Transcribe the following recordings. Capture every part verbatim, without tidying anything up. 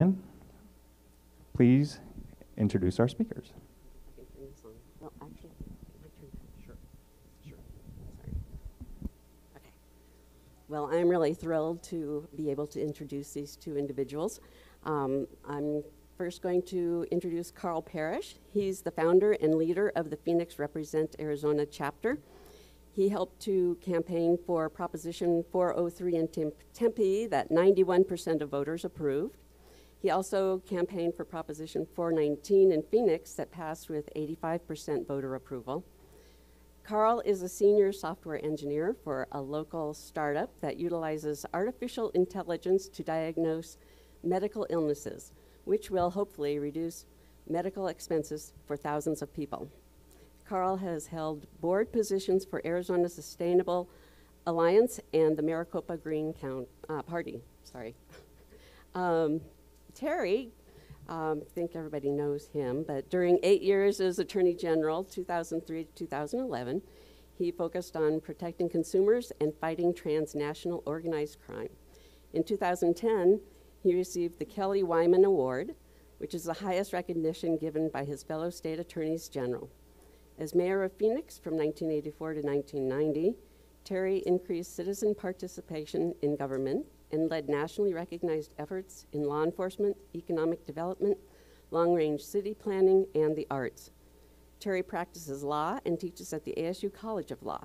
And please introduce our speakers. No, actually, my turn. Sure. Sure. Sorry. Okay. Well, I'm really thrilled to be able to introduce these two individuals. Um, I'm first going to introduce Carl Parrish. He's the founder and leader of the Phoenix Represent Arizona chapter. He helped to campaign for Proposition four oh three in Tempe that ninety-one percent of voters approved. He also campaigned for Proposition four nineteen in Phoenix that passed with eighty-five percent voter approval. Carl is a senior software engineer for a local startup that utilizes artificial intelligence to diagnose medical illnesses, which will hopefully reduce medical expenses for thousands of people. Carl has held board positions for Arizona Sustainable Alliance and the Maricopa Green Count, uh, Party. Sorry. um, Terry, I um, think everybody knows him, but during eight years as Attorney General, two thousand three to two thousand eleven, he focused on protecting consumers and fighting transnational organized crime. In two thousand ten, he received the Kelly Wyman Award, which is the highest recognition given by his fellow state attorneys general. As mayor of Phoenix from nineteen eighty-four to nineteen ninety, Terry increased citizen participation in government and led nationally recognized efforts in law enforcement, economic development, long-range city planning, and the arts. Terry practices law and teaches at the A S U College of Law.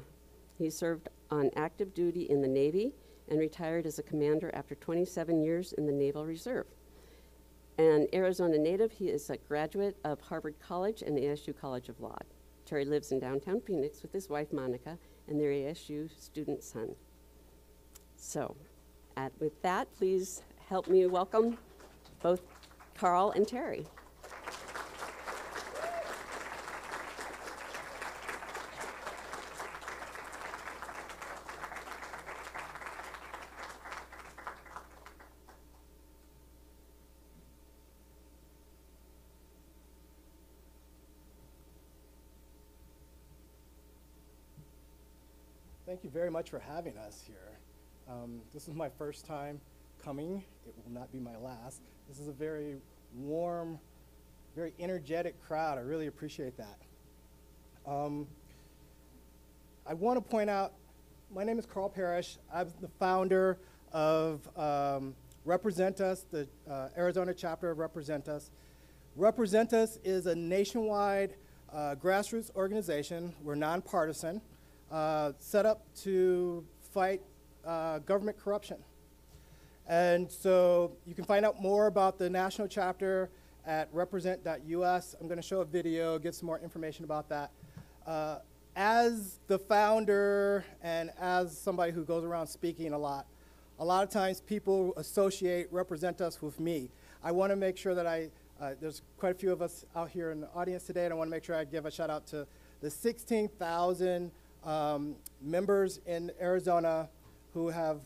He served on active duty in the Navy and retired as a commander after twenty-seven years in the Naval Reserve. An Arizona native, he is a graduate of Harvard College and A S U College of Law. Terry lives in downtown Phoenix with his wife, Monica, and their A S U student son. So. With that, please help me welcome both Carl and Terry. Thank you very much for having us here. Um, this is my first time coming. It will not be my last. This is a very warm, very energetic crowd. I really appreciate that. Um, I want to point out, my name is Carl Parrish. I'm the founder of um, Represent Us, the uh, Arizona chapter of Represent Us. Represent Us is a nationwide uh, grassroots organization. We're nonpartisan, uh, set up to fight Uh, government corruption. And so you can find out more about the national chapter at represent dot U S. I'm going to show a video, give some more information about that. Uh, as the founder and as somebody who goes around speaking a lot, a lot of times people associate Represent Us with me. I want to make sure that I, uh, there's quite a few of us out here in the audience today, and I want to make sure I give a shout out to the sixteen thousand um, members in Arizona who have,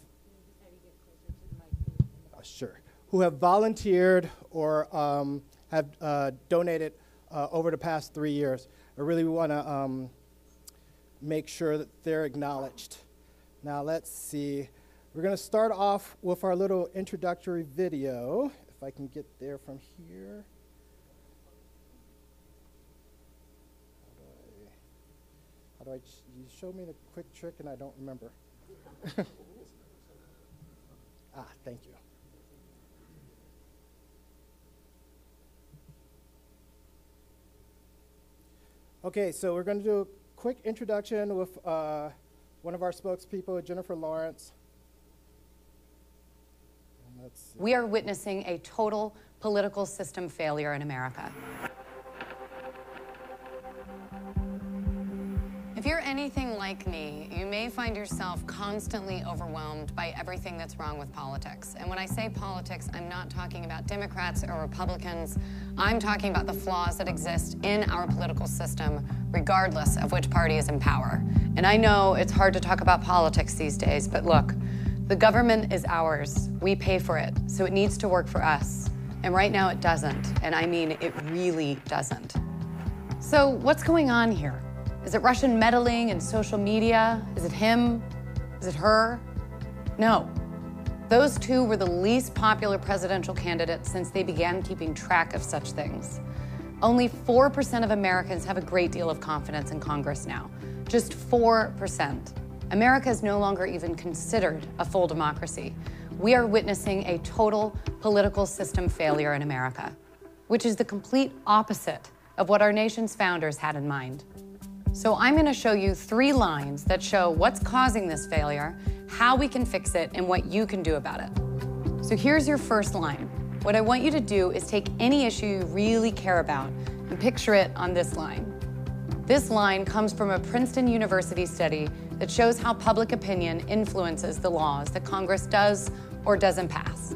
uh, sure, who have volunteered or um, have uh, donated uh, over the past three years. I really want to um, make sure that they're acknowledged. Now let's see. We're going to start off with our little introductory video, if I can get there from here. How do I, how do I you showed me the quick trick and I don't remember. Ah, thank you. Okay, so we're going to do a quick introduction with uh, one of our spokespeople, Jennifer Lawrence. And let's see. We are witnessing a total political system failure in America. If you're anything like me, you may find yourself constantly overwhelmed by everything that's wrong with politics. And when I say politics, I'm not talking about Democrats or Republicans. I'm talking about the flaws that exist in our political system, regardless of which party is in power. And I know it's hard to talk about politics these days, but look, the government is ours. We pay for it, so it needs to work for us. And right now it doesn't, and I mean it really doesn't. So what's going on here? Is it Russian meddling in social media? Is it him? Is it her? No. Those two were the least popular presidential candidates since they began keeping track of such things. Only four percent of Americans have a great deal of confidence in Congress now. Just four percent. America is no longer even considered a full democracy. We are witnessing a total political system failure in America, which is the complete opposite of what our nation's founders had in mind. So I'm going to show you three lines that show what's causing this failure, how we can fix it, and what you can do about it. So here's your first line. What I want you to do is take any issue you really care about and picture it on this line. This line comes from a Princeton University study that shows how public opinion influences the laws that Congress does or doesn't pass.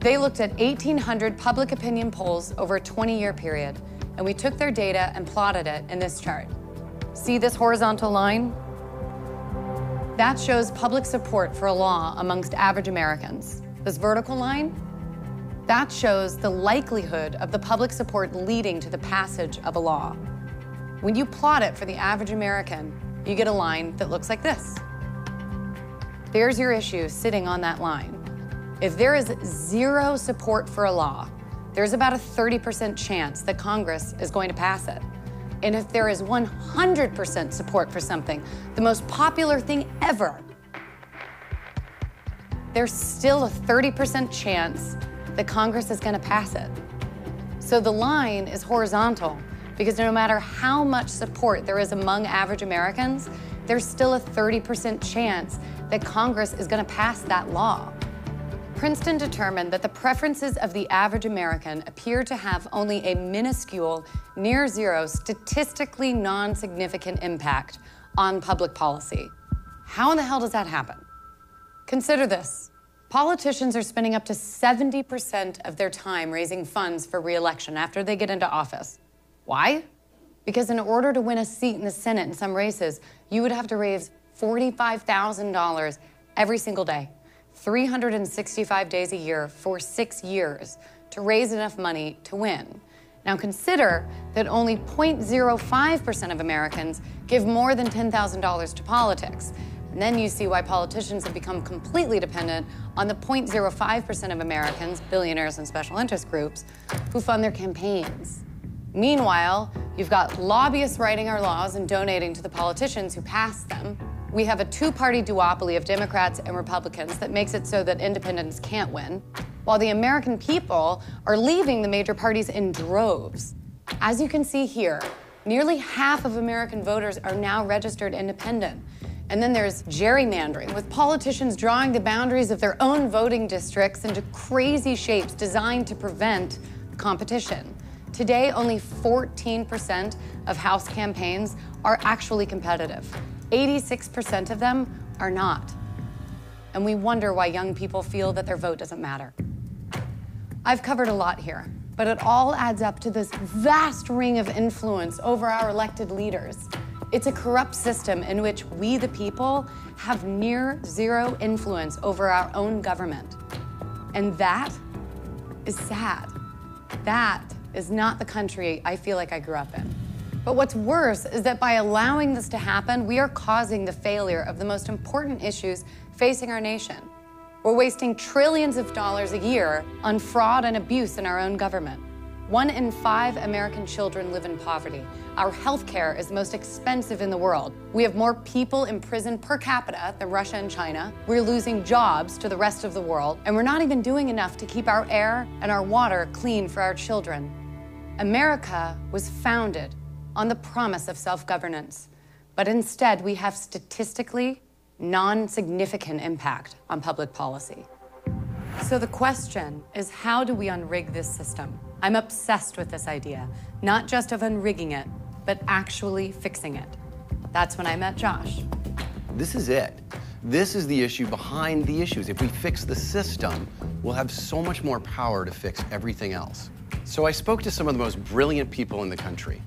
They looked at eighteen hundred public opinion polls over a twenty-year period, and we took their data and plotted it in this chart. See this horizontal line? That shows public support for a law amongst average Americans. This vertical line? That shows the likelihood of the public support leading to the passage of a law. When you plot it for the average American, you get a line that looks like this. There's your issue sitting on that line. If there is zero support for a law, there's about a thirty percent chance that Congress is going to pass it. And if there is one hundred percent support for something, the most popular thing ever, there's still a thirty percent chance that Congress is going to pass it. So the line is horizontal because no matter how much support there is among average Americans, there's still a thirty percent chance that Congress is going to pass that law. Princeton determined that the preferences of the average American appear to have only a minuscule, near zero, statistically non-significant impact on public policy. How in the hell does that happen? Consider this. Politicians are spending up to seventy percent of their time raising funds for re-election after they get into office. Why? Because in order to win a seat in the Senate in some races, you would have to raise forty-five thousand dollars every single day, three hundred sixty-five days a year for six years to raise enough money to win. Now consider that only zero point zero five percent of Americans give more than ten thousand dollars to politics. And then you see why politicians have become completely dependent on the zero point zero five percent of Americans, billionaires and special interest groups, who fund their campaigns. Meanwhile, you've got lobbyists writing our laws and donating to the politicians who pass them. We have a two-party duopoly of Democrats and Republicans that makes it so that independents can't win, while the American people are leaving the major parties in droves. As you can see here, nearly half of American voters are now registered independent. And then there's gerrymandering, with politicians drawing the boundaries of their own voting districts into crazy shapes designed to prevent competition. Today, only fourteen percent of House campaigns are actually competitive. eighty-six percent of them are not. And we wonder why young people feel that their vote doesn't matter. I've covered a lot here, but it all adds up to this vast ring of influence over our elected leaders. It's a corrupt system in which we, the people, have near zero influence over our own government. And that is sad. That is not the country I feel like I grew up in. But what's worse is that by allowing this to happen, we are causing the failure of the most important issues facing our nation. We're wasting trillions of dollars a year on fraud and abuse in our own government. One in five American children live in poverty. Our healthcare is the most expensive in the world. We have more people in prison per capita than Russia and China. We're losing jobs to the rest of the world, and we're not even doing enough to keep our air and our water clean for our children. America was founded on the promise of self-governance. But instead, we have statistically non-significant impact on public policy. So the question is, how do we unrig this system? I'm obsessed with this idea, not just of unrigging it, but actually fixing it. That's when I met Josh. This is it. This is the issue behind the issues. If we fix the system, we'll have so much more power to fix everything else. So I spoke to some of the most brilliant people in the country.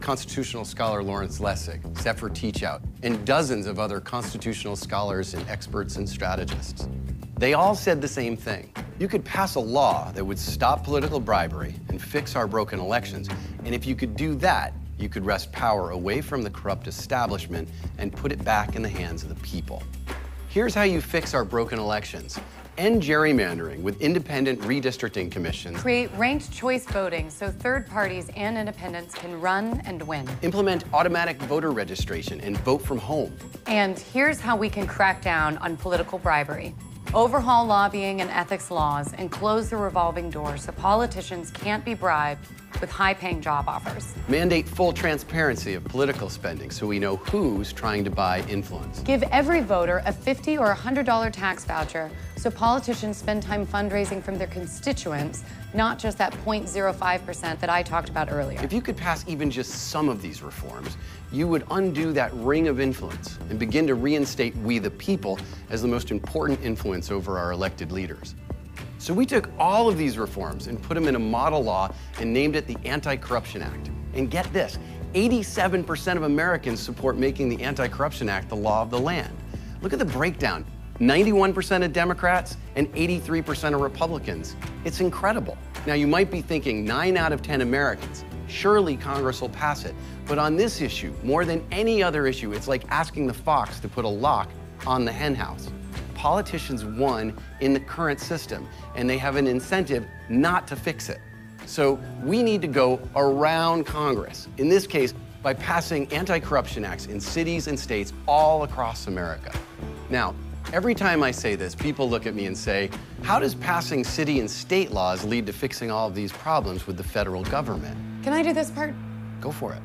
Constitutional scholar Lawrence Lessig, Zephyr Teachout, and dozens of other constitutional scholars and experts and strategists. They all said the same thing. You could pass a law that would stop political bribery and fix our broken elections, and if you could do that, you could wrest power away from the corrupt establishment and put it back in the hands of the people. Here's how you fix our broken elections. end gerrymandering with independent redistricting commissions. Create ranked choice voting so third parties and independents can run and win. Implement automatic voter registration and vote from home. And here's how we can crack down on political bribery. Overhaul lobbying and ethics laws and close the revolving door so politicians can't be bribed with high-paying job offers. Mandate full transparency of political spending so we know who's trying to buy influence. Give every voter a fifty dollars or one hundred dollars tax voucher so politicians spend time fundraising from their constituents, not just that zero point zero five percent that I talked about earlier. If you could pass even just some of these reforms, you would undo that ring of influence and begin to reinstate we the people as the most important influence over our elected leaders. So we took all of these reforms and put them in a model law and named it the Anti-Corruption Act. And get this, eighty-seven percent of Americans support making the Anti-Corruption Act the law of the land. Look at the breakdown, ninety-one percent of Democrats and eighty-three percent of Republicans. It's incredible. Now you might be thinking nine out of ten Americans, surely Congress will pass it. But on this issue, more than any other issue, it's like asking the fox to put a lock on the hen house. Politicians won in the current system, and they have an incentive not to fix it. So we need to go around Congress, in this case, by passing anti-corruption acts in cities and states all across America. Now, every time I say this, people look at me and say, how does passing city and state laws lead to fixing all of these problems with the federal government? Can I do this part? Go for it.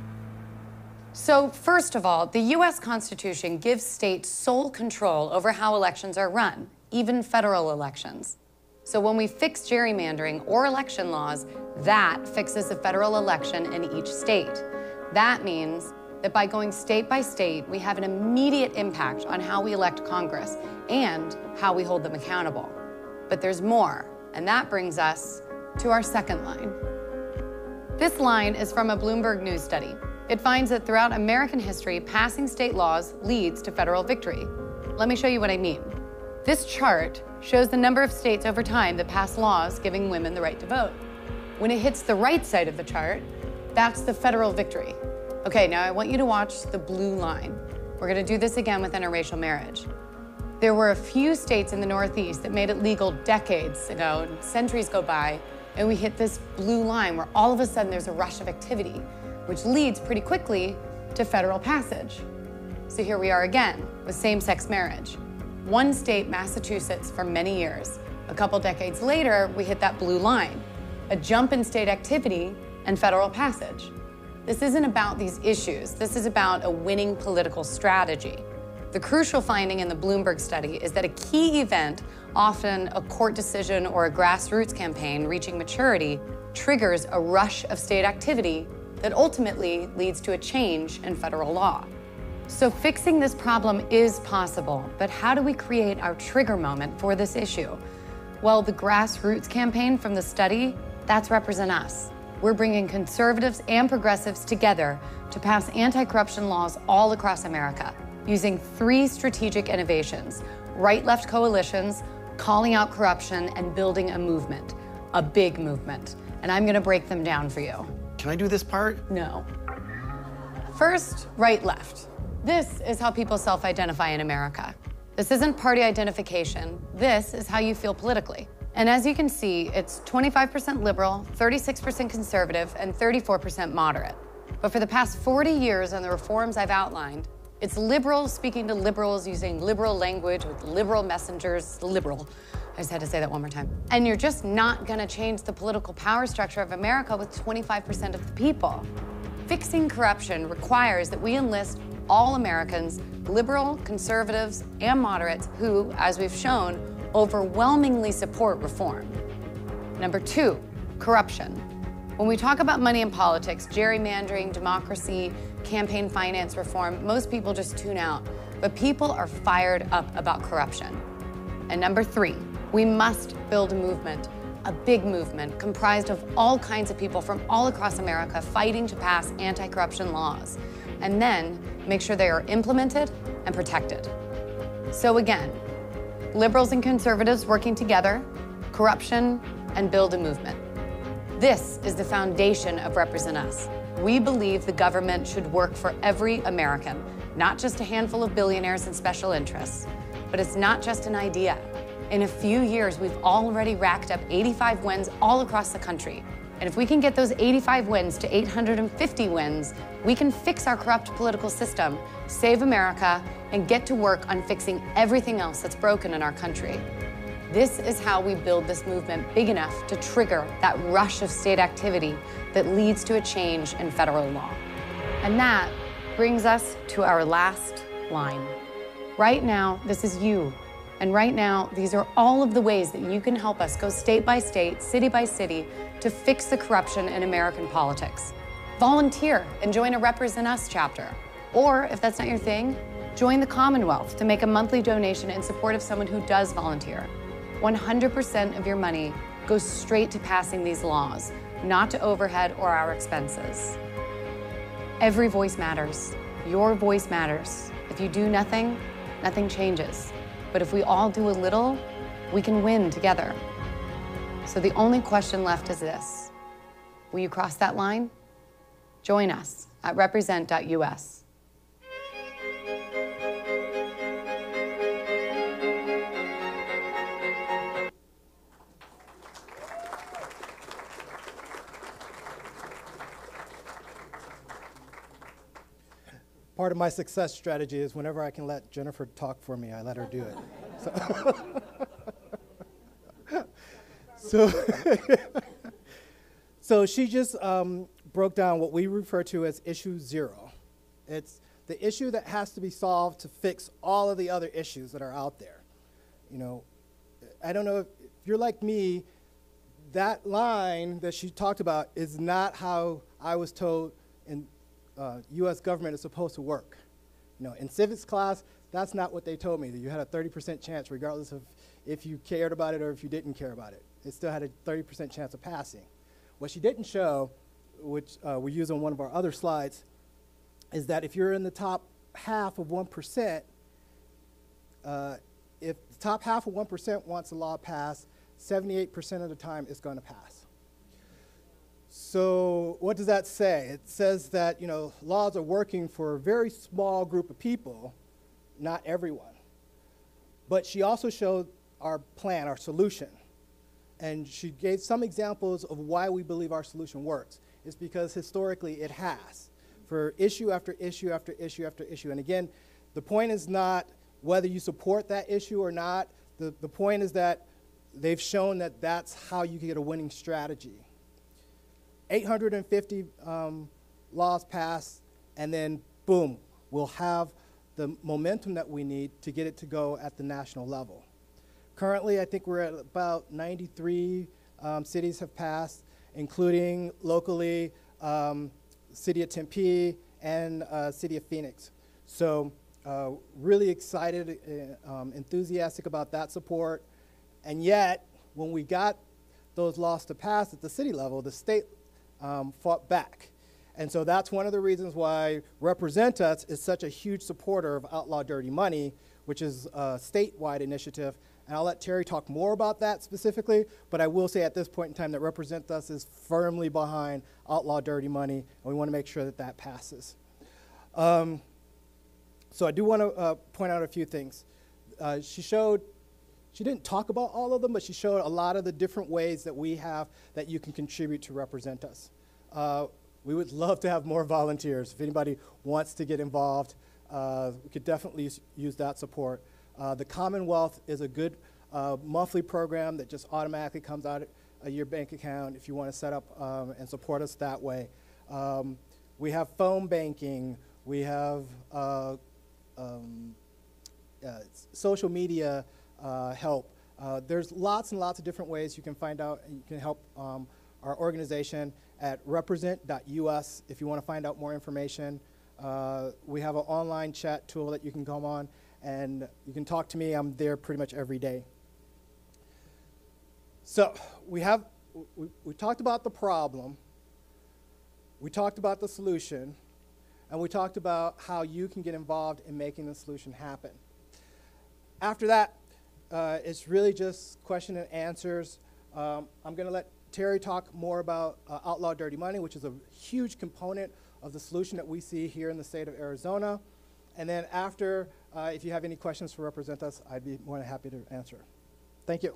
So first of all, the U S Constitution gives states sole control over how elections are run, even federal elections. So when we fix gerrymandering or election laws, that fixes a federal election in each state. That means that by going state by state, we have an immediate impact on how we elect Congress and how we hold them accountable. But there's more, and that brings us to our second line. This line is from a Bloomberg News study. It finds that throughout American history, passing state laws leads to federal victory. Let me show you what I mean. This chart shows the number of states over time that pass laws giving women the right to vote. When it hits the right side of the chart, that's the federal victory. Okay, now I want you to watch the blue line. We're gonna do this again with interracial marriage. There were a few states in the Northeast that made it legal decades ago, and centuries go by, and we hit this blue line where all of a sudden there's a rush of activity, which leads pretty quickly to federal passage. So here we are again with same-sex marriage. One state, Massachusetts, for many years. A couple decades later, we hit that blue line, a jump in state activity and federal passage. This isn't about these issues. This is about a winning political strategy. The crucial finding in the Bloomberg study is that a key event, often a court decision or a grassroots campaign reaching maturity, triggers a rush of state activity that ultimately leads to a change in federal law. So fixing this problem is possible, but how do we create our trigger moment for this issue? Well, the grassroots campaign from the study, that's Represent Us. We're bringing conservatives and progressives together to pass anti-corruption laws all across America, using three strategic innovations: right-left coalitions, calling out corruption, and building a movement, a big movement. And I'm gonna break them down for you. Can I do this part? No. First, right-left. This is how people self-identify in America. This isn't party identification. This is how you feel politically. And as you can see, it's twenty-five percent liberal, thirty-six percent conservative, and thirty-four percent moderate. But for the past forty years on the reforms I've outlined, it's liberals speaking to liberals using liberal language with liberal messengers, liberal. I just had to say that one more time. And you're just not gonna change the political power structure of America with twenty-five percent of the people. Fixing corruption requires that we enlist all Americans, liberal, conservatives, and moderates who, as we've shown, overwhelmingly support reform. Number two, corruption. When we talk about money in politics, gerrymandering, democracy, campaign finance reform, most people just tune out. But people are fired up about corruption. And number three, we must build a movement, a big movement comprised of all kinds of people from all across America fighting to pass anti-corruption laws, and then make sure they are implemented and protected. So again, liberals and conservatives working together, corruption, and build a movement. This is the foundation of Represent Us. We believe the government should work for every American, not just a handful of billionaires and special interests. But it's not just an idea. In a few years, we've already racked up eighty-five wins all across the country. And if we can get those eighty-five wins to eight hundred fifty wins, we can fix our corrupt political system, save America, and get to work on fixing everything else that's broken in our country. This is how we build this movement big enough to trigger that rush of state activity that leads to a change in federal law. And that brings us to our last line. Right now, this is you. And right now, these are all of the ways that you can help us go state by state, city by city, to fix the corruption in American politics. Volunteer and join a Represent Us chapter. Or if that's not your thing, join the Commonwealth to make a monthly donation in support of someone who does volunteer. one hundred percent of your money goes straight to passing these laws, not to overhead or our expenses. Every voice matters. Your voice matters. If you do nothing, nothing changes. But if we all do a little, we can win together. So the only question left is this. Will you cross that line? Join us at represent dot U S. Part of my success strategy is whenever I can let Jennifer talk for me, I let her do it. So, so, so she just um, broke down what we refer to as issue zero. It's the issue that has to be solved to fix all of the other issues that are out there. You know, I don't know if, if you're like me, that line that she talked about is not how I was told in Uh, U S government is supposed to work. You know, in civics class, that's not what they told me, that you had a thirty percent chance regardless of if you cared about it or if you didn't care about it. It still had a thirty percent chance of passing. What she didn't show, which uh, we use on one of our other slides, is that if you're in the top half of one percent, uh, if the top half of one percent wants a law passed, seventy-eight percent of the time it's going to pass. So what does that say? It says that, you know, laws are working for a very small group of people, not everyone. But she also showed our plan, our solution. And she gave some examples of why we believe our solution works. It's because historically it has, for issue after issue after issue after issue. And again, the point is not whether you support that issue or not. The, the point is that they've shown that that's how you get a winning strategy. eight hundred fifty um, laws passed, and then boom, we'll have the momentum that we need to get it to go at the national level. Currently, I think we're at about ninety-three um, cities have passed, including locally, um, city of Tempe and uh, city of Phoenix. So uh, really excited, uh, um, enthusiastic about that support. And yet, when we got those laws to pass at the city level, the state Um, fought back. And so that's one of the reasons why Represent Us is such a huge supporter of Outlaw Dirty Money, which is a statewide initiative. And I'll let Terry talk more about that specifically, but I will say at this point in time that Represent Us is firmly behind Outlaw Dirty Money, and we want to make sure that that passes. Um, so I do want to uh, point out a few things. Uh, she showed She didn't talk about all of them, but she showed a lot of the different ways that we have that you can contribute to Represent Us. Uh, we would love to have more volunteers. If anybody wants to get involved, uh, we could definitely use that support. Uh, the Commonwealth is a good uh, monthly program that just automatically comes out of your bank account if you want to set up um, and support us that way. Um, we have phone banking. We have uh, um, uh, social media. Uh, help. Uh, there's lots and lots of different ways you can find out and you can help um, our organization at represent dot U S if you want to find out more information. Uh, we have an online chat tool that you can come on and you can talk to me. I'm there pretty much every day. So we have, we, we talked about the problem, we talked about the solution, and we talked about how you can get involved in making the solution happen. After that, Uh, it's really just question and answers. Um, I'm going to let Terry talk more about uh, Outlaw Dirty Money, which is a huge component of the solution that we see here in the state of Arizona. And then after, uh, if you have any questions for Represent Us, I'd be more than happy to answer. Thank you.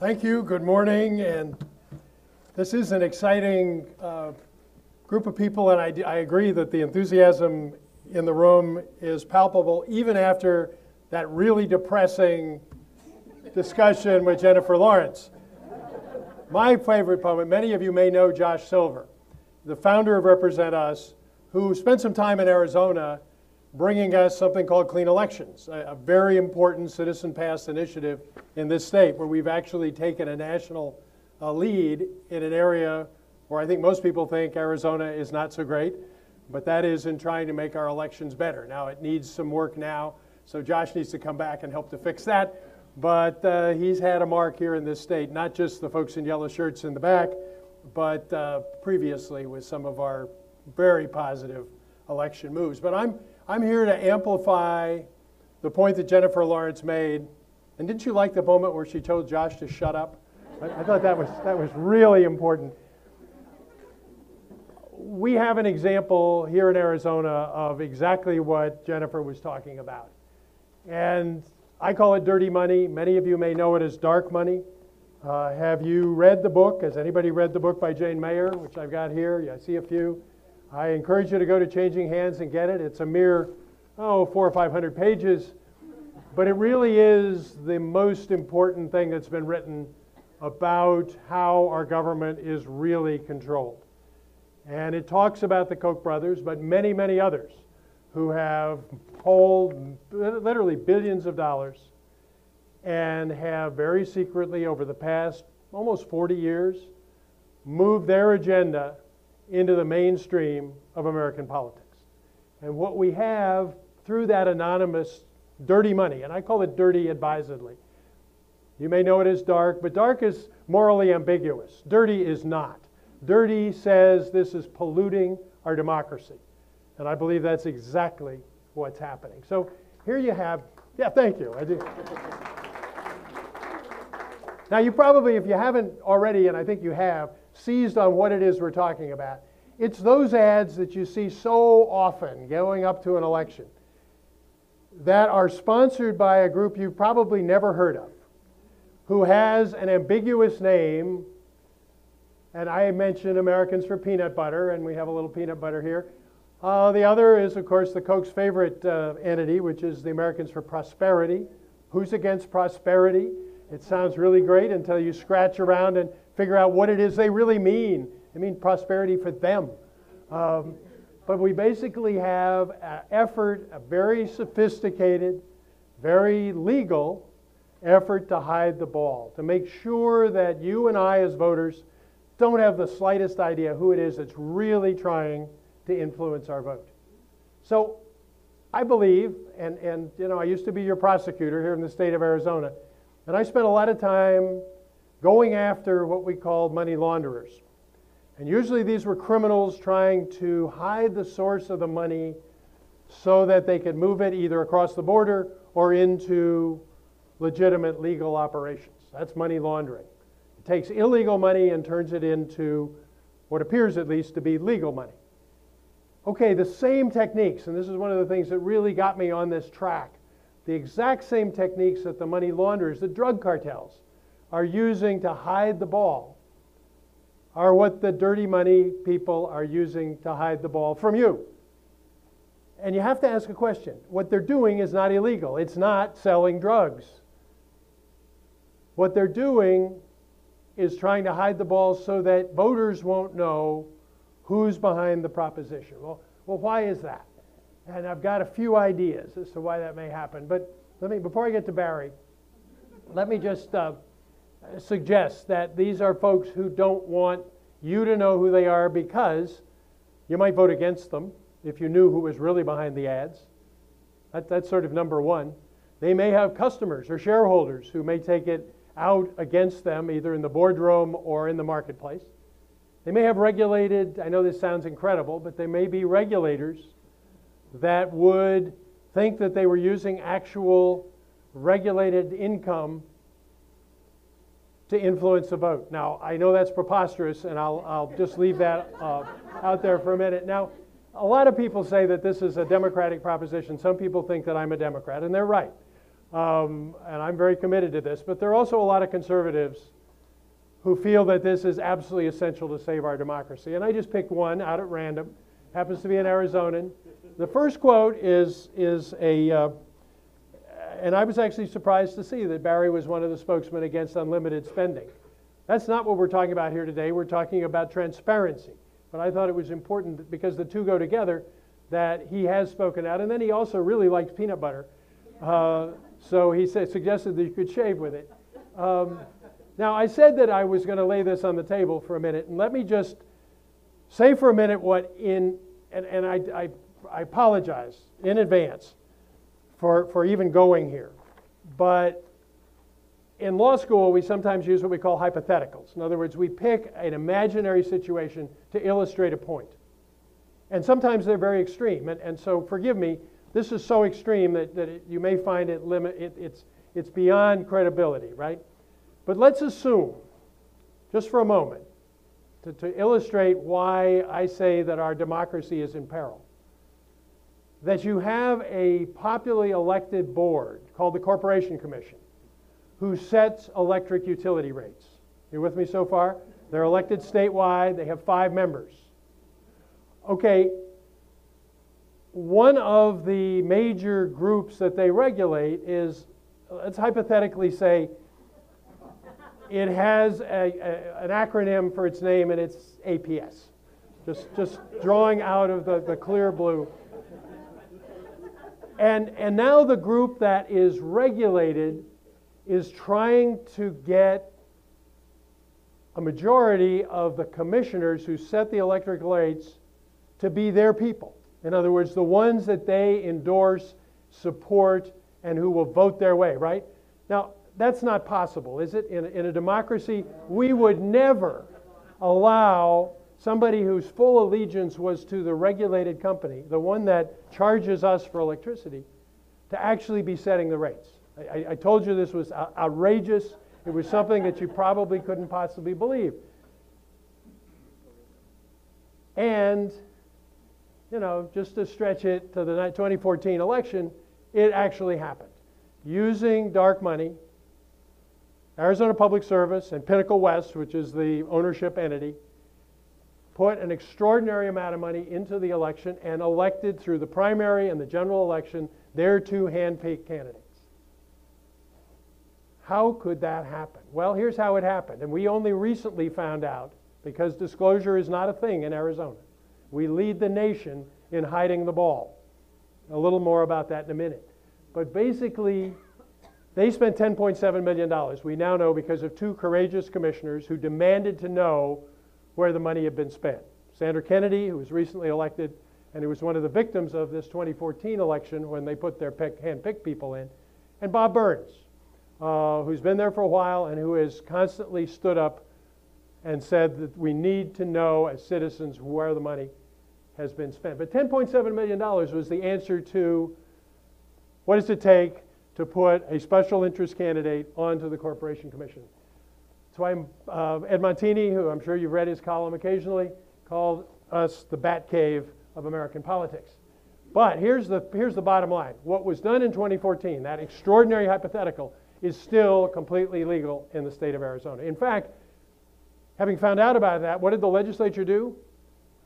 Thank you, good morning, and this is an exciting uh, group of people, and I, I agree that the enthusiasm in the room is palpable even after that really depressing discussion with Jennifer Lawrence. My favorite poet, many of you may know Josh Silver, the founder of Represent Us, who spent some time in Arizona bringing us something called Clean Elections, a, a very important citizen-passed initiative in this state where we've actually taken a national uh, lead in an area where I think most people think Arizona is not so great, but that is in trying to make our elections better. Now, it needs some work now, so Josh needs to come back and help to fix that, but uh, he's had a mark here in this state, not just the folks in yellow shirts in the back, but uh, previously with some of our very positive election moves. But I'm I'm here to amplify the point that Jennifer Lawrence made. And didn't you like the moment where she told Josh to shut up? I, I thought that was, that was really important. We have an example here in Arizona of exactly what Jennifer was talking about. And I call it dirty money. Many of you may know it as dark money. Uh, have you read the book? Has anybody read the book by Jane Mayer, which I've got here? Yeah, I see a few. I encourage you to go to Changing Hands and get it. It's a mere, oh, four or five hundred pages, but it really is the most important thing that's been written about how our government is really controlled. And it talks about the Koch brothers, but many, many others who have pulled literally billions of dollars and have very secretly over the past almost forty years moved their agenda into the mainstream of American politics. And what we have through that anonymous dirty money, and I call it dirty advisedly. You may know it as dark, but dark is morally ambiguous. Dirty is not. Dirty says this is polluting our democracy. And I believe that's exactly what's happening. So here you have, yeah, thank you, I do. Now you probably, if you haven't already, and I think you have, seized on what it is we're talking about. It's those ads that you see so often going up to an election that are sponsored by a group you've probably never heard of, who has an ambiguous name, and I mentioned Americans for Peanut Butter, and we have a little peanut butter here. Uh, the other is, of course, the Koch's favorite uh, entity, which is the Americans for Prosperity. Who's against prosperity? It sounds really great until you scratch around and figure out what it is they really mean. They mean prosperity for them. Um, but we basically have an effort, a very sophisticated, very legal effort to hide the ball, to make sure that you and I as voters don't have the slightest idea who it is that's really trying to influence our vote. So I believe, and, and you know, I used to be your prosecutor here in the state of Arizona, and I spent a lot of time going after what we called money launderers. And usually these were criminals trying to hide the source of the money so that they could move it either across the border or into legitimate legal operations. That's money laundering. It takes illegal money and turns it into what appears at least to be legal money. Okay, the same techniques, and this is one of the things that really got me on this track, the exact same techniques that the money launderers, the drug cartels, are using to hide the ball are what the dirty money people are using to hide the ball from you. And you have to ask a question. What they're doing is not illegal. It's not selling drugs. What they're doing is trying to hide the ball so that voters won't know who's behind the proposition. Well, well, why is that? And I've got a few ideas as to why that may happen. But let me, before I get to Barry, let me just uh, suggest that these are folks who don't want you to know who they are because you might vote against them if you knew who was really behind the ads. That, that's sort of number one. They may have customers or shareholders who may take it out against them either in the boardroom or in the marketplace. They may have regulated, I know this sounds incredible, but they may be regulators that would think that they were using actual regulated income to influence the vote. Now, I know that's preposterous, and I'll, I'll just leave that uh, out there for a minute. Now, a lot of people say that this is a Democratic proposition. Some people think that I'm a Democrat, and they're right. Um, and I'm very committed to this. But there are also a lot of conservatives who feel that this is absolutely essential to save our democracy. And I just picked one out at random. Happens to be an Arizonan. The first quote is, is a, uh, and I was actually surprised to see that Barry was one of the spokesmen against unlimited spending. That's not what we're talking about here today. We're talking about transparency. But I thought it was important, because the two go together, that he has spoken out. And then he also really likes peanut butter. Uh, so he said, suggested that you could shave with it. Um, now, I said that I was going to lay this on the table for a minute. And let me just say for a minute what in, and, and I, I, I apologize in advance for, for even going here. But in law school, we sometimes use what we call hypotheticals. In other words, we pick an imaginary situation to illustrate a point. And sometimes they're very extreme. And, and so forgive me, this is so extreme that, that it, you may find it, limit, it it's, it's beyond credibility, right? But let's assume, just for a moment, to, to illustrate why I say that our democracy is in peril, that you have a popularly elected board called the Corporation Commission, who sets electric utility rates. You with me so far? They're elected statewide. They have five members. Okay, one of the major groups that they regulate is, let's hypothetically say, it has a, a, an acronym for its name, and it's A P S. Just, just drawing out of the, the clear blue. And, and now the group that is regulated is trying to get a majority of the commissioners who set the electric rates to be their people. In other words, the ones that they endorse, support, and who will vote their way, right? Now, that's not possible, is it? In, in a democracy, we would never allow somebody whose full allegiance was to the regulated company, the one that charges us for electricity, to actually be setting the rates. I, I told you this was outrageous. It was something that you probably couldn't possibly believe. And, you know, just to stretch it to the twenty fourteen election, it actually happened. Using dark money, Arizona Public Service and Pinnacle West, which is the ownership entity, put an extraordinary amount of money into the election and elected through the primary and the general election their two hand-picked candidates. How could that happen? Well, here's how it happened. And we only recently found out, because disclosure is not a thing in Arizona. We lead the nation in hiding the ball. A little more about that in a minute. But basically, they spent ten point seven million dollars. We now know because of two courageous commissioners who demanded to know where the money had been spent. Sandra Kennedy, who was recently elected, and who was one of the victims of this twenty fourteen election when they put their pick, hand-picked people in, and Bob Burns, Uh, who's been there for a while and who has constantly stood up and said that we need to know as citizens where the money has been spent. But ten point seven million dollars was the answer to what does it take to put a special interest candidate onto the Corporation Commission. That's why uh, Ed Montini, who I'm sure you've read his column occasionally, called us the bat cave of American politics. But here's the, here's the bottom line. What was done in twenty fourteen, that extraordinary hypothetical, is still completely legal in the state of Arizona. In fact, having found out about that, what did the legislature do?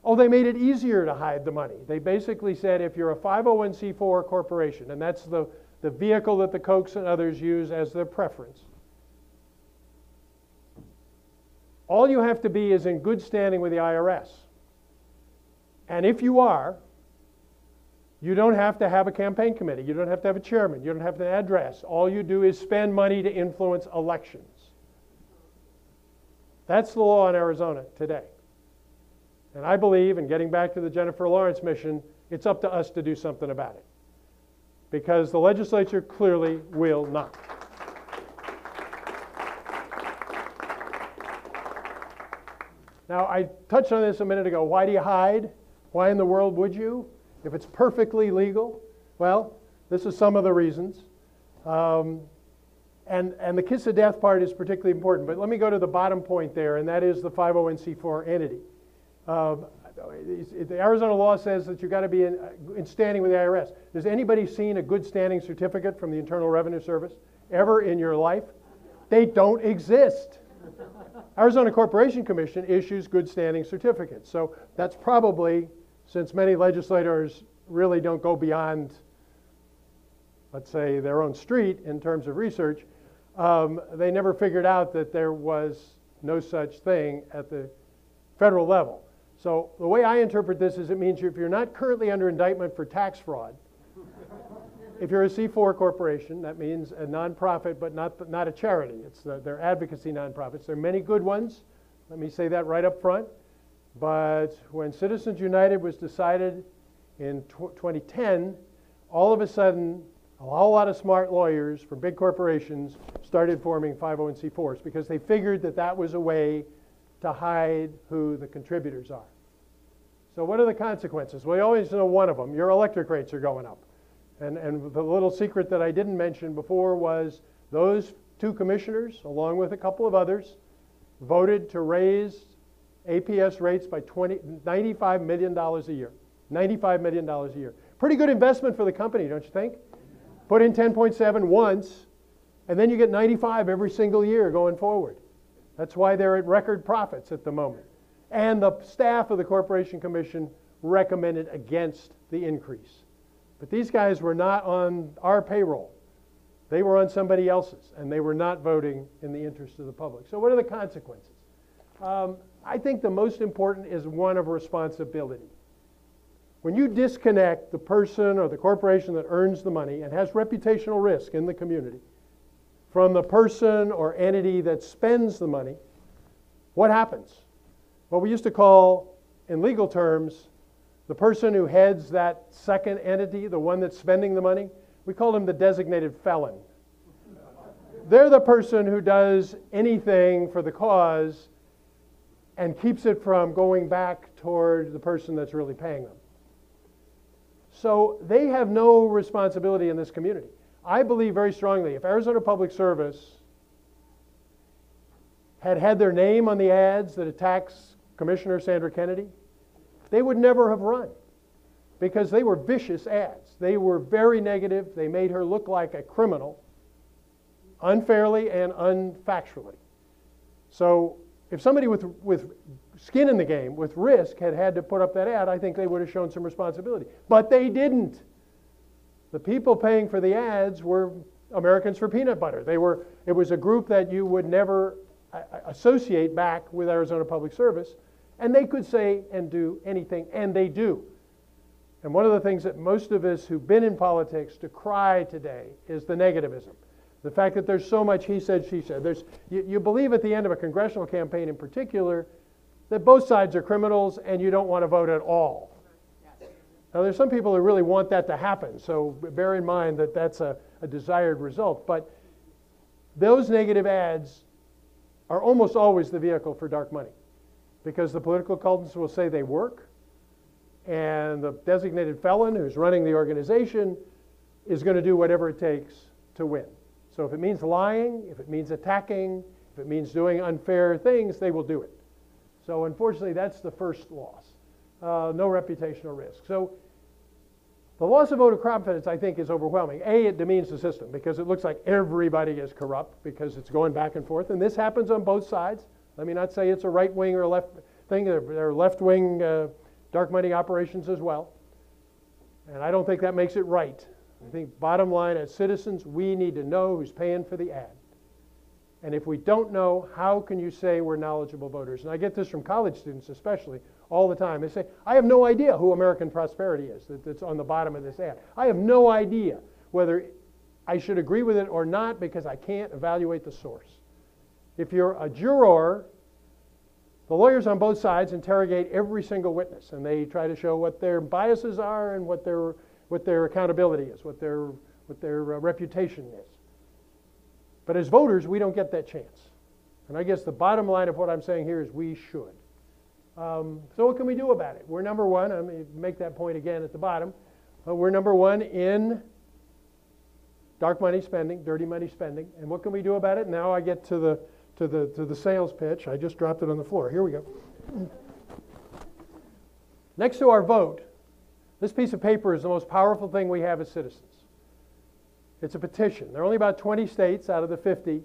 Oh, they made it easier to hide the money. They basically said if you're a five oh one c four corporation, and that's the, the vehicle that the Kochs and others use as their preference, all you have to be is in good standing with the I R S. And if you are, you don't have to have a campaign committee. You don't have to have a chairman. You don't have to have an address. All you do is spend money to influence elections. That's the law in Arizona today. And I believe, and getting back to the Jennifer Lawrence mission, it's up to us to do something about it, because the legislature clearly will not. Now, I touched on this a minute ago. Why do you hide? Why in the world would you? If it's perfectly legal, well, this is some of the reasons. Um, And, and the kiss of death part is particularly important, but let me go to the bottom point there, and that is the five oh one c four entity. Um, the Arizona law says that you've got to be in, in standing with the I R S. Has anybody seen a good standing certificate from the Internal Revenue Service ever in your life? They don't exist. Arizona Corporation Commission issues good standing certificates. So that's probably, since many legislators really don't go beyond, let's say, their own street in terms of research, um, they never figured out that there was no such thing at the federal level. So the way I interpret this is it means if you're not currently under indictment for tax fraud, if you're a C four corporation, that means a nonprofit, but not, not a charity. It's the, they're advocacy nonprofits. There are many good ones. Let me say that right up front. But when Citizens United was decided in twenty ten, all of a sudden, a whole lot of smart lawyers from big corporations started forming five oh one c fours because they figured that that was a way to hide who the contributors are. So what are the consequences? Well, you always know one of them. Your electric rates are going up. And, and the little secret that I didn't mention before was those two commissioners, along with a couple of others, voted to raise A P S rates by ninety-five million dollars a year. ninety-five million dollars a year. Pretty good investment for the company, don't you think? Put in ten point seven once, and then you get ninety-five every single year going forward. That's why they're at record profits at the moment. And the staff of the Corporation Commission recommended against the increase. But these guys were not on our payroll. They were on somebody else's, and they were not voting in the interest of the public. So what are the consequences? Um, I think the most important is one of responsibility. When you disconnect the person or the corporation that earns the money and has reputational risk in the community from the person or entity that spends the money, what happens? What we used to call, in legal terms, the person who heads that second entity, the one that's spending the money, we call them the designated felon. They're the person who does anything for the cause and keeps it from going back toward the person that's really paying them. So they have no responsibility in this community. I believe very strongly if Arizona Public Service had had their name on the ads that attacks Commissioner Sandra Kennedy, they would never have run because they were vicious ads. They were very negative. They made her look like a criminal unfairly and unfactually. So if somebody with, with skin in the game, with risk, had had to put up that ad, I think they would have shown some responsibility. But they didn't. The people paying for the ads were Americans for Peanut Butter. They were, it was a group that you would never associate back with Arizona Public Service. And they could say and do anything, and they do. And one of the things that most of us who've been in politics decry today is the negativism. The fact that there's so much he said, she said. There's, you, you believe at the end of a congressional campaign in particular that both sides are criminals and you don't want to vote at all. Now there's some people who really want that to happen, so bear in mind that that's a, a desired result. But those negative ads are almost always the vehicle for dark money, because the political cultans will say they work, and the designated felon who's running the organization is going to do whatever it takes to win. So if it means lying, if it means attacking, if it means doing unfair things, they will do it. So unfortunately, that's the first loss, uh, no reputational risk. So the loss of voter confidence, I think, is overwhelming. A, it demeans the system because it looks like everybody is corrupt because it's going back and forth, and this happens on both sides. Let me not say it's a right-wing or a left thing. There are left-wing uh, dark money operations as well. And I don't think that makes it right. I think bottom line, as citizens, we need to know who's paying for the ad. And if we don't know, how can you say we're knowledgeable voters? And I get this from college students especially all the time. They say, I have no idea who American Prosperity is that's on the bottom of this ad. I have no idea whether I should agree with it or not because I can't evaluate the source. If you're a juror, the lawyers on both sides interrogate every single witness, and they try to show what their biases are and what their, what their accountability is, what their, what their uh, reputation is. But as voters, we don't get that chance. And I guess the bottom line of what I'm saying here is we should. Um, so what can we do about it? We're number one. I'm going to make that point again at the bottom. Uh, we're number one in dark money spending, dirty money spending, and what can we do about it? Now I get to the to the to the sales pitch. I just dropped it on the floor. Here we go. Next to our vote, this piece of paper is the most powerful thing we have as citizens. It's a petition. There are only about twenty states out of the fifty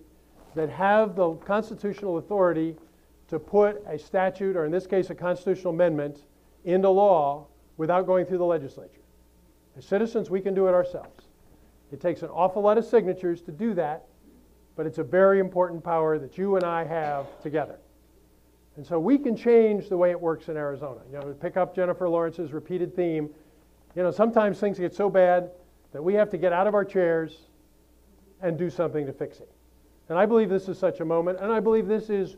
that have the constitutional authority to put a statute, or in this case a constitutional amendment, into law without going through the legislature. As citizens, we can do it ourselves. It takes an awful lot of signatures to do that, but it's a very important power that you and I have together. And so we can change the way it works in Arizona. You know, pick up Jennifer Lawrence's repeated theme. You know, sometimes things get so bad that we have to get out of our chairs and do something to fix it. And I believe this is such a moment, and I believe this is,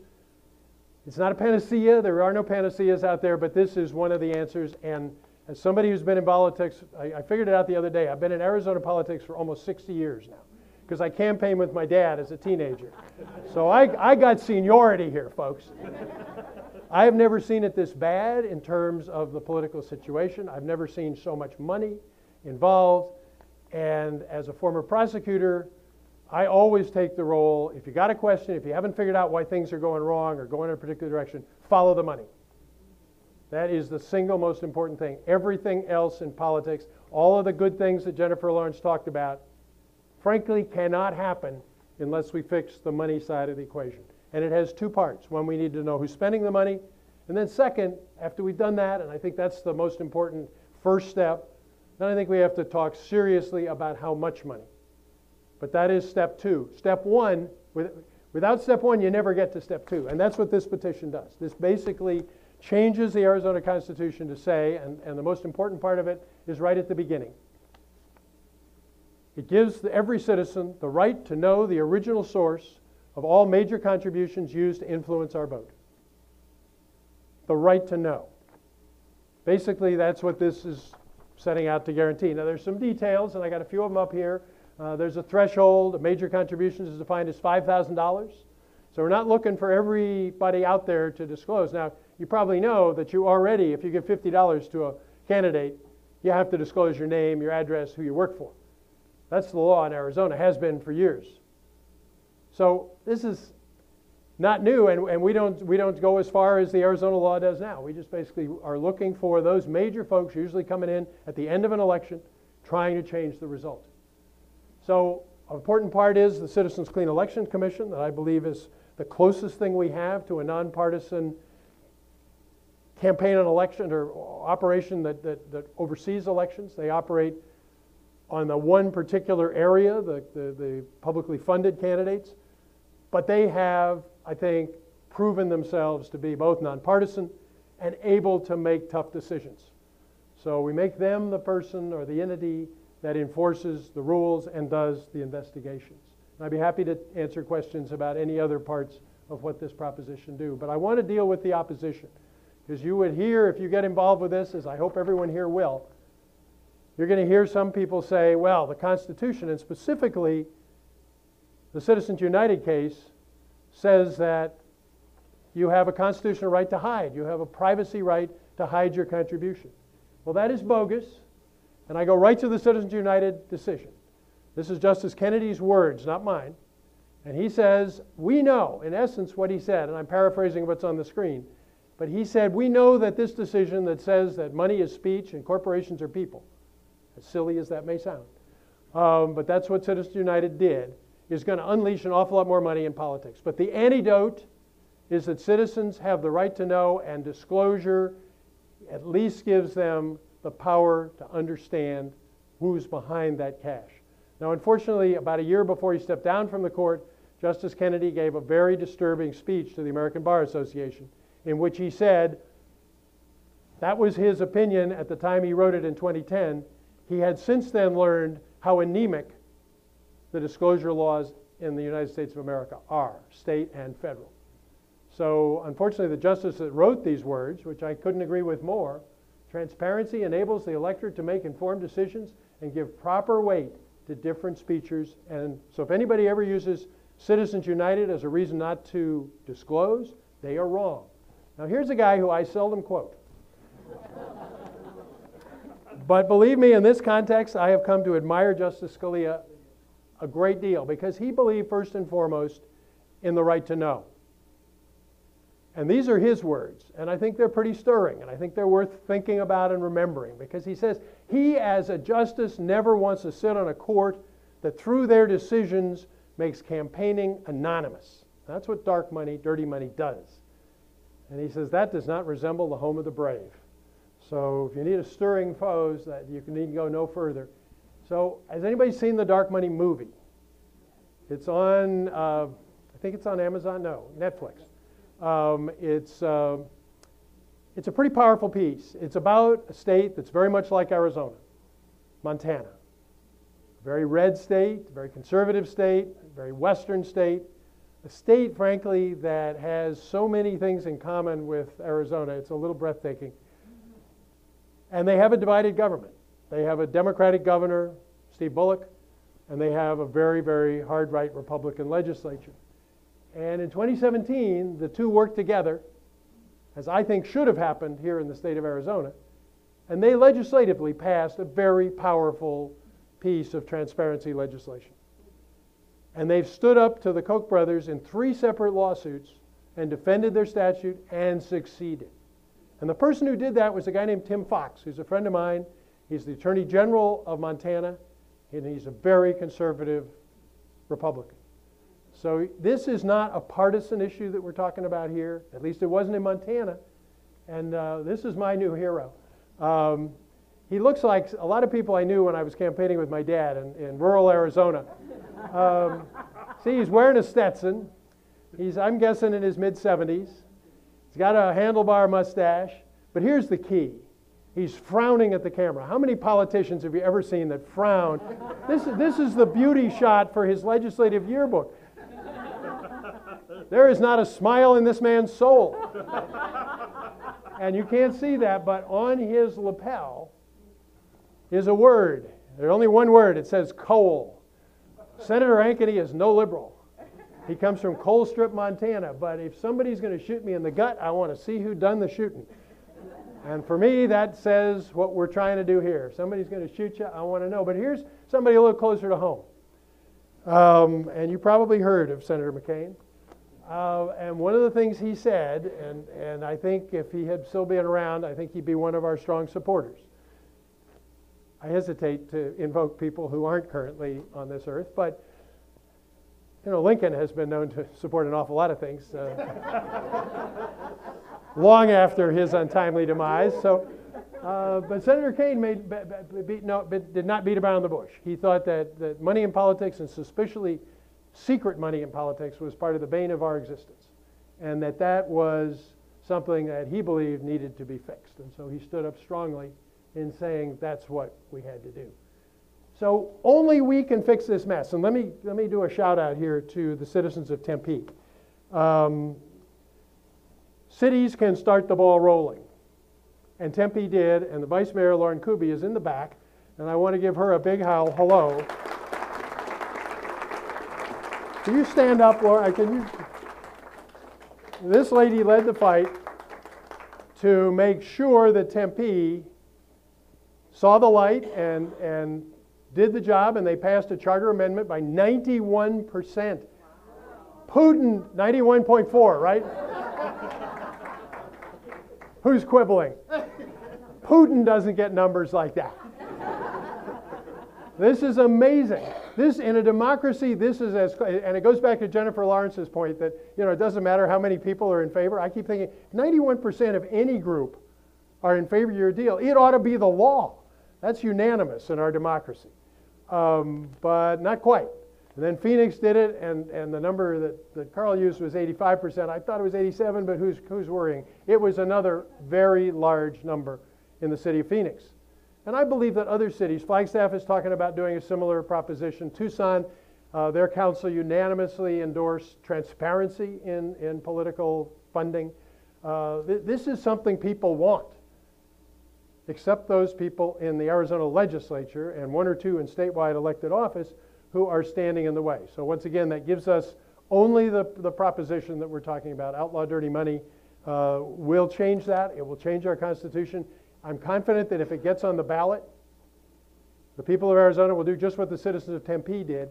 it's not a panacea, there are no panaceas out there, but this is one of the answers. And as somebody who's been in politics, I, I figured it out the other day, I've been in Arizona politics for almost sixty years now, because I campaigned with my dad as a teenager. So I, I got seniority here, folks. I have never seen it this bad in terms of the political situation. I've never seen so much money involved. And as a former prosecutor, I always take the role, if you got a question, if you haven't figured out why things are going wrong or going in a particular direction, follow the money. That is the single most important thing. Everything else in politics, all of the good things that Jennifer Lawrence talked about, frankly cannot happen unless we fix the money side of the equation. And it has two parts. One, we need to know who's spending the money. And then second, after we've done that, and I think that's the most important first step, then I think we have to talk seriously about how much money. But that is step two. Step one, with, without step one, you never get to step two. And that's what this petition does. This basically changes the Arizona Constitution to say, and, and the most important part of it is right at the beginning. It gives the, every citizen the right to know the original source of all major contributions used to influence our vote. The right to know. Basically, that's what this is setting out to guarantee. Now, there's some details, and I got a few of them up here. Uh, there's a threshold. A major contribution is defined as five thousand dollars. So we're not looking for everybody out there to disclose. Now, you probably know that you already, if you give fifty dollars to a candidate, you have to disclose your name, your address, who you work for. That's the law in Arizona, has been for years. So this is not new, and, and we don't, we don't go as far as the Arizona law does now. We just basically are looking for those major folks usually coming in at the end of an election trying to change the result. So an important part is the Citizens Clean Election Commission, that I believe is the closest thing we have to a nonpartisan campaign on election or operation that, that, that oversees elections. They operate on the one particular area, the, the, the publicly funded candidates, but they have, I think, proven themselves to be both nonpartisan and able to make tough decisions. So we make them the person or the entity that enforces the rules and does the investigations. And I'd be happy to answer questions about any other parts of what this proposition do, but I want to deal with the opposition, because you would hear, if you get involved with this, as I hope everyone here will, you're going to hear some people say, well, the Constitution, and specifically the Citizens United case, says that you have a constitutional right to hide. You have a privacy right to hide your contribution. Well, that is bogus, and I go right to the Citizens United decision. This is Justice Kennedy's words, not mine. And he says, we know, in essence, what he said, and I'm paraphrasing what's on the screen, but he said, we know that this decision that says that money is speech and corporations are people, as silly as that may sound, um, but that's what Citizens United did, is going to unleash an awful lot more money in politics. But the antidote is that citizens have the right to know, and disclosure at least gives them the power to understand who's behind that cash. Now, unfortunately, about a year before he stepped down from the court, Justice Kennedy gave a very disturbing speech to the American Bar Association in which he said that was his opinion at the time he wrote it in twenty ten. He had since then learned how anemic the disclosure laws in the United States of America are, state and federal. So unfortunately, the justice that wrote these words, which I couldn't agree with more, transparency enables the electorate to make informed decisions and give proper weight to different speeches. And so if anybody ever uses Citizens United as a reason not to disclose, they are wrong. Now, here's a guy who I seldom quote. But believe me, in this context, I have come to admire Justice Scalia a great deal because he believed first and foremost in the right to know. And these are his words, and I think they're pretty stirring, and I think they're worth thinking about and remembering, because he says, he as a justice never wants to sit on a court that through their decisions makes campaigning anonymous. That's what dark money, dirty money does. And he says, that does not resemble the home of the brave. So if you need a stirring foes, that you need to go no further. So has anybody seen the Dark Money movie? It's on, uh, I think it's on Amazon, no, Netflix. Um, it's, uh, it's a pretty powerful piece. It's about a state that's very much like Arizona, Montana. Very red state, very conservative state, very Western state. A state, frankly, that has so many things in common with Arizona, it's a little breathtaking. And they have a divided government. They have a Democratic governor, Steve Bullock, and they have a very, very hard right Republican legislature. And in twenty seventeen, the two worked together, as I think should have happened here in the state of Arizona, and they legislatively passed a very powerful piece of transparency legislation. And they've stood up to the Koch brothers in three separate lawsuits and defended their statute and succeeded. And the person who did that was a guy named Tim Fox, who's a friend of mine. He's the Attorney General of Montana, and he's a very conservative Republican. So this is not a partisan issue that we're talking about here. At least it wasn't in Montana. And uh, this is my new hero. Um, he looks like a lot of people I knew when I was campaigning with my dad in, in rural Arizona. Um, see, he's wearing a Stetson. He's, I'm guessing, in his mid seventies. He's got a handlebar mustache, but here's the key. He's frowning at the camera. How many politicians have you ever seen that frown? This is, this is the beauty shot for his legislative yearbook. There is not a smile in this man's soul. And you can't see that, but on his lapel is a word. There's only one word. It says coal. Senator Ankeny is no liberal. He comes from Coalstrip, Montana, but if somebody's going to shoot me in the gut, I want to see who done the shooting. And for me, that says what we're trying to do here. If somebody's going to shoot you, I want to know. But here's somebody a little closer to home. Um, and you probably heard of Senator McCain. Uh, and one of the things he said, and, and I think if he had still been around, I think he'd be one of our strong supporters. I hesitate to invoke people who aren't currently on this earth, but you know, Lincoln has been known to support an awful lot of things uh, long after his untimely demise. So, uh, but Senator McCain made, be, be, no, be, did not beat around the bush. He thought that, that money in politics, and especially secret money in politics, was part of the bane of our existence, and that that was something that he believed needed to be fixed. And so he stood up strongly in saying that's what we had to do. So only we can fix this mess. And let me, let me do a shout out here to the citizens of Tempe. Um, cities can start the ball rolling. And Tempe did, and the Vice Mayor, Lauren Kuby, is in the back. And I want to give her a big howl, hello. Can you stand up, Lauren? Can you? This lady led the fight to make sure that Tempe saw the light and, and did the job, and they passed a charter amendment by ninety-one percent. Putin, ninety-one point four, right? Who's quibbling? Putin doesn't get numbers like that. This is amazing. This, in a democracy, this is as, and it goes back to Jennifer Lawrence's point that, you know, it doesn't matter how many people are in favor. I keep thinking ninety-one percent of any group are in favor of your deal. It ought to be the law. That's unanimous in our democracy, um, but not quite. And then Phoenix did it, and, and the number that, that Carl used was eighty-five percent. I thought it was eighty-seven, but who's, who's worrying? It was another very large number in the city of Phoenix. And I believe that other cities, Flagstaff is talking about doing a similar proposition. Tucson, uh, their council unanimously endorsed transparency in, in political funding. Uh, th this is something people want, except those people in the Arizona legislature and one or two in statewide elected office who are standing in the way. So once again, that gives us only the, the proposition that we're talking about. Outlaw dirty money uh, will change that. It will change our Constitution. I'm confident that if it gets on the ballot, The people of Arizona will do just what the citizens of Tempe did,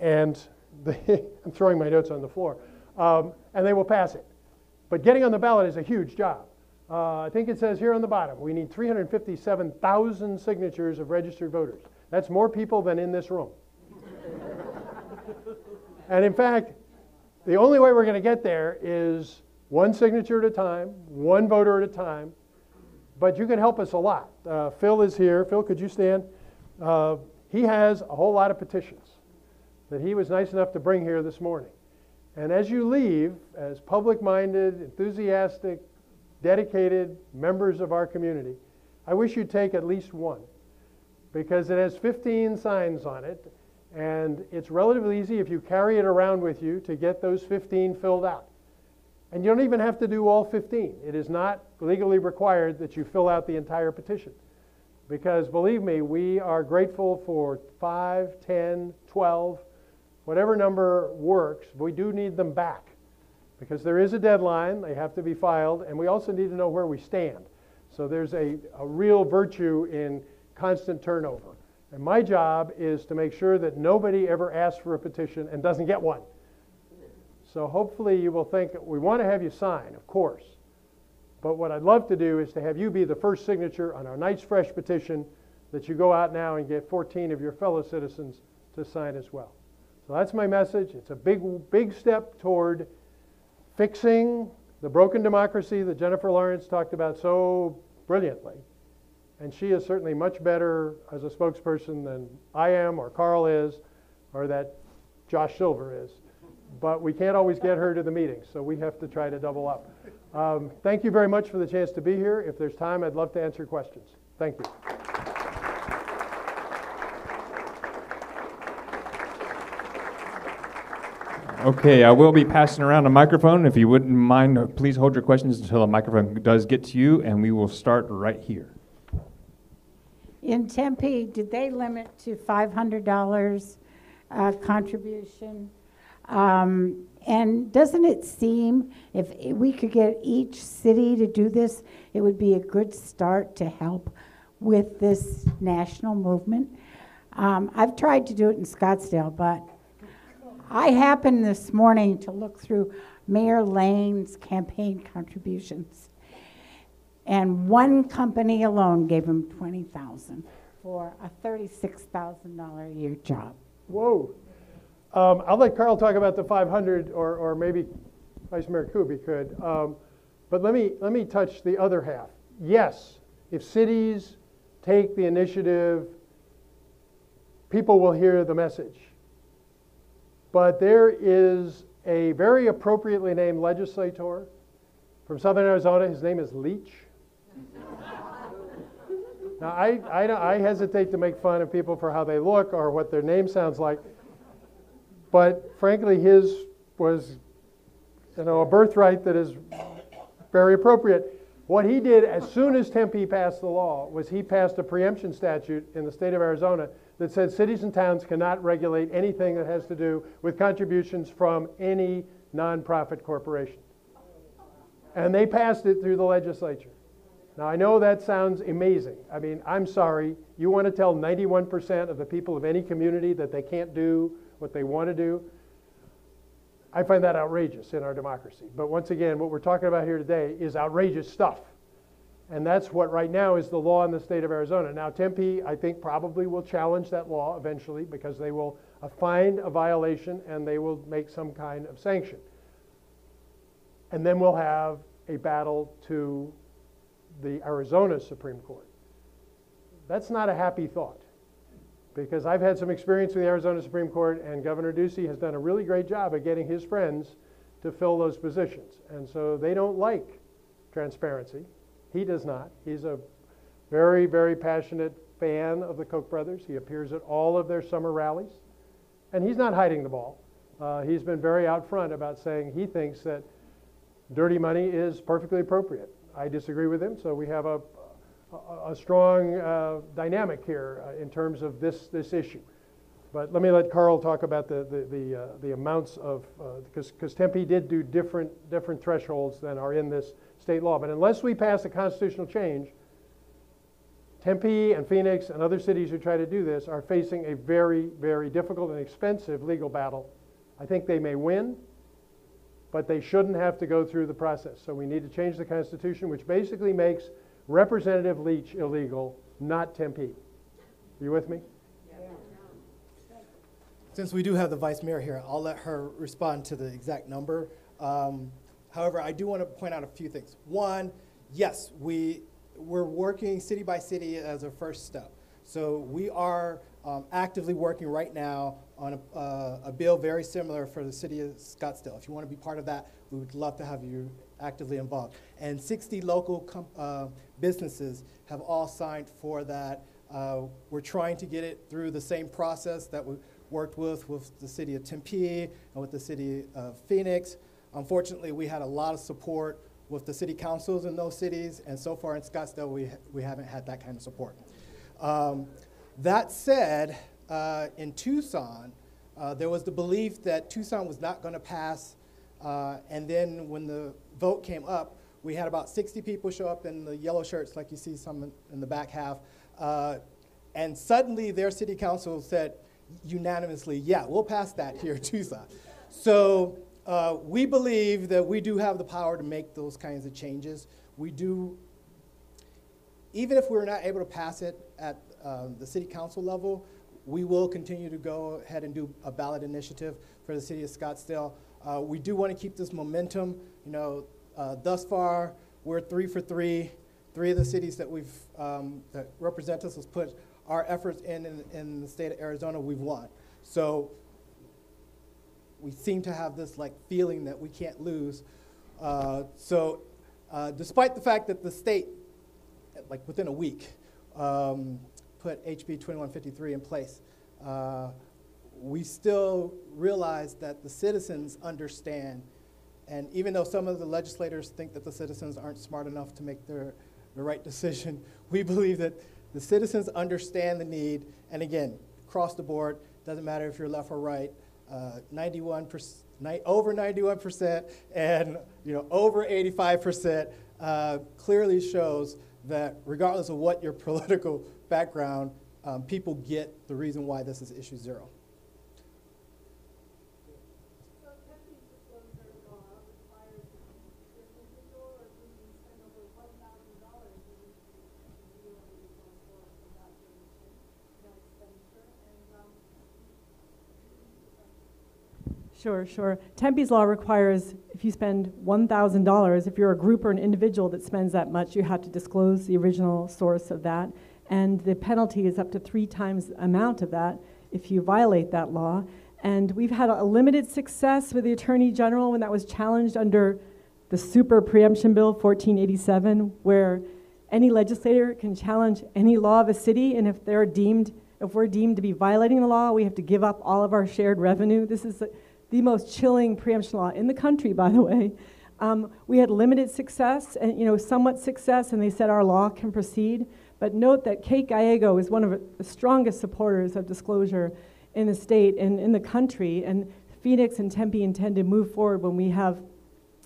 and the I'm throwing my notes on the floor, um, and they will pass it. But getting on the ballot is a huge job. Uh, I think it says here on the bottom, we need three hundred fifty-seven thousand signatures of registered voters. That's more people than in this room. And in fact, the only way we're going to get there is one signature at a time, one voter at a time, but you can help us a lot. Uh, Phil is here. Phil, could you stand? Uh, he has a whole lot of petitions that he was nice enough to bring here this morning. And as you leave, as public-minded, enthusiastic, dedicated members of our community, I wish you'd take at least one, because it has fifteen signs on it, and it's relatively easy if you carry it around with you to get those fifteen filled out. And you don't even have to do all fifteen. It is not legally required that you fill out the entire petition, because believe me, we are grateful for five, ten, twelve, whatever number works. We do need them back, because there is a deadline. They have to be filed, and we also need to know where we stand. So there's a, a real virtue in constant turnover. And my job is to make sure that nobody ever asks for a petition and doesn't get one. So hopefully you will think, we want to have you sign, of course. But what I'd love to do is to have you be the first signature on our nice fresh petition that you go out now and get fourteen of your fellow citizens to sign as well. So that's my message. It's a big, big step toward fixing the broken democracy that Jennifer Lawrence talked about so brilliantly. And she is certainly much better as a spokesperson than I am, or Carl is, or that Josh Silver is. But we can't always get her to the meetings, so we have to try to double up. Um, thank you very much for the chance to be here. If there's time, I'd love to answer questions. Thank you. Okay, I will be passing around a microphone. If you wouldn't mind, please hold your questions until the microphone does get to you, and we will start right here. In Tempe, did they limit to five hundred dollars uh, contribution? Um, and doesn't it seem if we could get each city to do this, it would be a good start to help with this national movement? Um, I've tried to do it in Scottsdale, but I happened this morning to look through Mayor Lane's campaign contributions, and one company alone gave him twenty thousand dollars for a thirty-six thousand dollar a year job. Whoa. Um, I'll let Carl talk about the five hundred, or, or maybe Vice Mayor Kuby could. Um, but let me, let me touch the other half. Yes, if cities take the initiative, people will hear the message. But there is a very appropriately named legislator from Southern Arizona. His name is Leach. Now, I, I, I hesitate to make fun of people for how they look or what their name sounds like. But frankly, his was, you know, a birthright that is very appropriate. What he did as soon as Tempe passed the law was he passed a preemption statute in the state of Arizona that said cities and towns cannot regulate anything that has to do with contributions from any nonprofit corporation. And they passed it through the legislature. Now, I know that sounds amazing. I mean, I'm sorry. You want to tell ninety-one percent of the people of any community that they can't do what they want to do? I find that outrageous in our democracy. But once again, what we're talking about here today is outrageous stuff. And that's what right now is the law in the state of Arizona. Now, Tempe, I think, probably will challenge that law eventually, because they will find a violation and they will make some kind of sanction. And then we'll have a battle to the Arizona Supreme Court. That's not a happy thought, because I've had some experience with the Arizona Supreme Court, and Governor Ducey has done a really great job of getting his friends to fill those positions. And so they don't like transparency. He does not. He's a very, very passionate fan of the Koch brothers. He appears at all of their summer rallies, and he's not hiding the ball. Uh, he's been very out front about saying he thinks that dirty money is perfectly appropriate. I disagree with him, so we have a a strong uh, dynamic here uh, in terms of this this issue. But let me let Carl talk about the the the, uh, the amounts of, because uh, because Tempe did do different different thresholds than are in this state law. But unless we pass a constitutional change, Tempe and Phoenix and other cities who try to do this are facing a very, very difficult and expensive legal battle. I think they may win, but they shouldn't have to go through the process. So we need to change the Constitution, which basically makes Representative Leach illegal, not Tempe. Are you with me? Yeah. Since we do have the Vice Mayor here, I'll let her respond to the exact number. Um, however, I do want to point out a few things. One, yes, we, we're working city by city as a first step. So we are um, actively working right now on a, uh, a bill very similar for the city of Scottsdale. If you want to be part of that, we would love to have you actively involved. And sixty local com uh, businesses have all signed for that. Uh, we're trying to get it through the same process that we worked with with the city of Tempe and with the city of Phoenix. Unfortunately, we had a lot of support with the city councils in those cities, and so far in Scottsdale, we, ha we haven't had that kind of support. Um, that said, uh, in Tucson, uh, there was the belief that Tucson was not going to pass, uh, and then when the vote came up, we had about sixty people show up in the yellow shirts, like you see some in, in the back half, uh, and suddenly their city council said unanimously, yeah, we'll pass that here in Tucson. So uh, we believe that we do have the power to make those kinds of changes. We do, even if we're not able to pass it at um, the city council level, we will continue to go ahead and do a ballot initiative for the city of Scottsdale. Uh, we do want to keep this momentum. You know, uh, thus far, we're three for three. Three of the cities that we've, um, that represent us has put our efforts in, in in the state of Arizona, we've won. So we seem to have this like feeling that we can't lose. Uh, so uh, despite the fact that the state, like within a week, um, put H B twenty-one fifty-three in place, uh, we still realize that the citizens understand, and even though some of the legislators think that the citizens aren't smart enough to make their the right decision, we believe that the citizens understand the need, and again, across the board, doesn't matter if you're left or right, uh, ninety-one percent, over ninety-one percent and you know over eighty-five percent uh, clearly shows that regardless of what your political background, um, people get the reason why this is issue zero. Sure, sure. Tempe's law requires if you spend one thousand dollars, if you're a group or an individual that spends that much, you have to disclose the original source of that. And the penalty is up to three times the amount of that if you violate that law. And we've had a limited success with the Attorney General when that was challenged under the super preemption bill, fourteen eighty-seven, where any legislator can challenge any law of a city, and if they're deemed, if we're deemed to be violating the law, we have to give up all of our shared revenue. This is a, the most chilling preemption law in the country, by the way. Um, we had limited success and, you know, somewhat success, and they said our law can proceed. But note that Kate Gallego is one of the strongest supporters of disclosure in the state and in the country, and Phoenix and Tempe intend to move forward when we have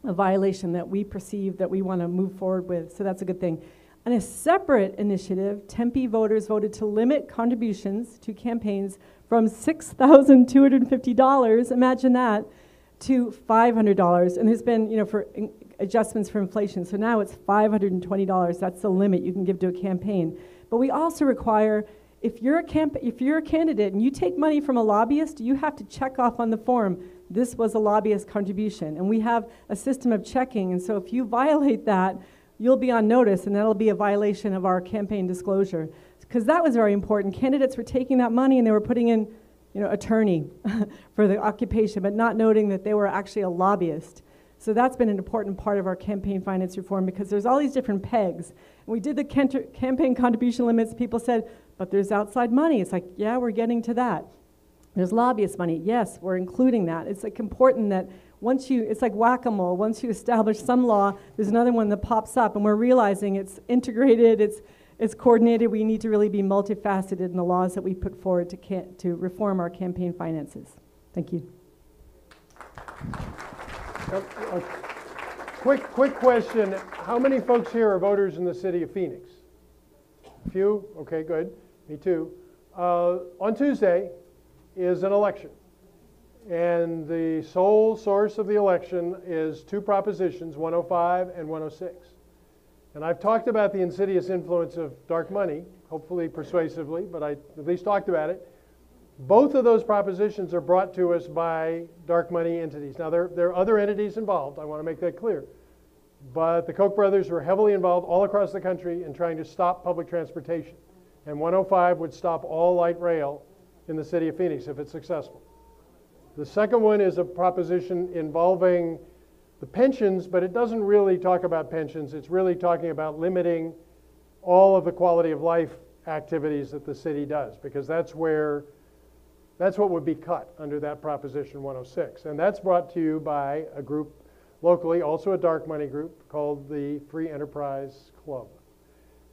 a violation that we perceive that we want to move forward with, so that's a good thing. On a separate initiative, Tempe voters voted to limit contributions to campaigns from six thousand two hundred fifty dollars, imagine that, to five hundred dollars. And there's been, you know, for in adjustments for inflation. So now it's five hundred twenty dollars. That's the limit you can give to a campaign. But we also require, if you're a camp if you're a candidate and you take money from a lobbyist, you have to check off on the form, this was a lobbyist contribution. And we have a system of checking. And so if you violate that, you'll be on notice, and that'll be a violation of our campaign disclosure. Because that was very important. Candidates were taking that money and they were putting in, you know, attorney for the occupation, but not noting that they were actually a lobbyist. So that's been an important part of our campaign finance reform, because there's all these different pegs. And we did the campaign contribution limits. People said, but there's outside money. It's like, yeah, we're getting to that. There's lobbyist money. Yes, we're including that. It's like important that once you, it's like whack-a-mole. Once you establish some law, there's another one that pops up, and we're realizing it's integrated, it's It's coordinated. We need to really be multifaceted in the laws that we put forward to, can to reform our campaign finances. Thank you. Uh, uh, quick, quick question. How many folks here are voters in the city of Phoenix? Few? Okay, good. Me too. Uh, on Tuesday is an election. And the sole source of the election is two propositions, one oh five and one oh six. And I've talked about the insidious influence of dark money, hopefully persuasively, but I at least talked about it. Both of those propositions are brought to us by dark money entities. Now, there, there are other entities involved. I want to make that clear. But the Koch brothers were heavily involved all across the country in trying to stop public transportation. And one oh five would stop all light rail in the city of Phoenix if it's successful. The second one is a proposition involving the pensions, but it doesn't really talk about pensions. It's really talking about limiting all of the quality of life activities that the city does, because that's where, that's what would be cut under that Proposition one oh six. And that's brought to you by a group locally, also a dark money group, called the Free Enterprise Club.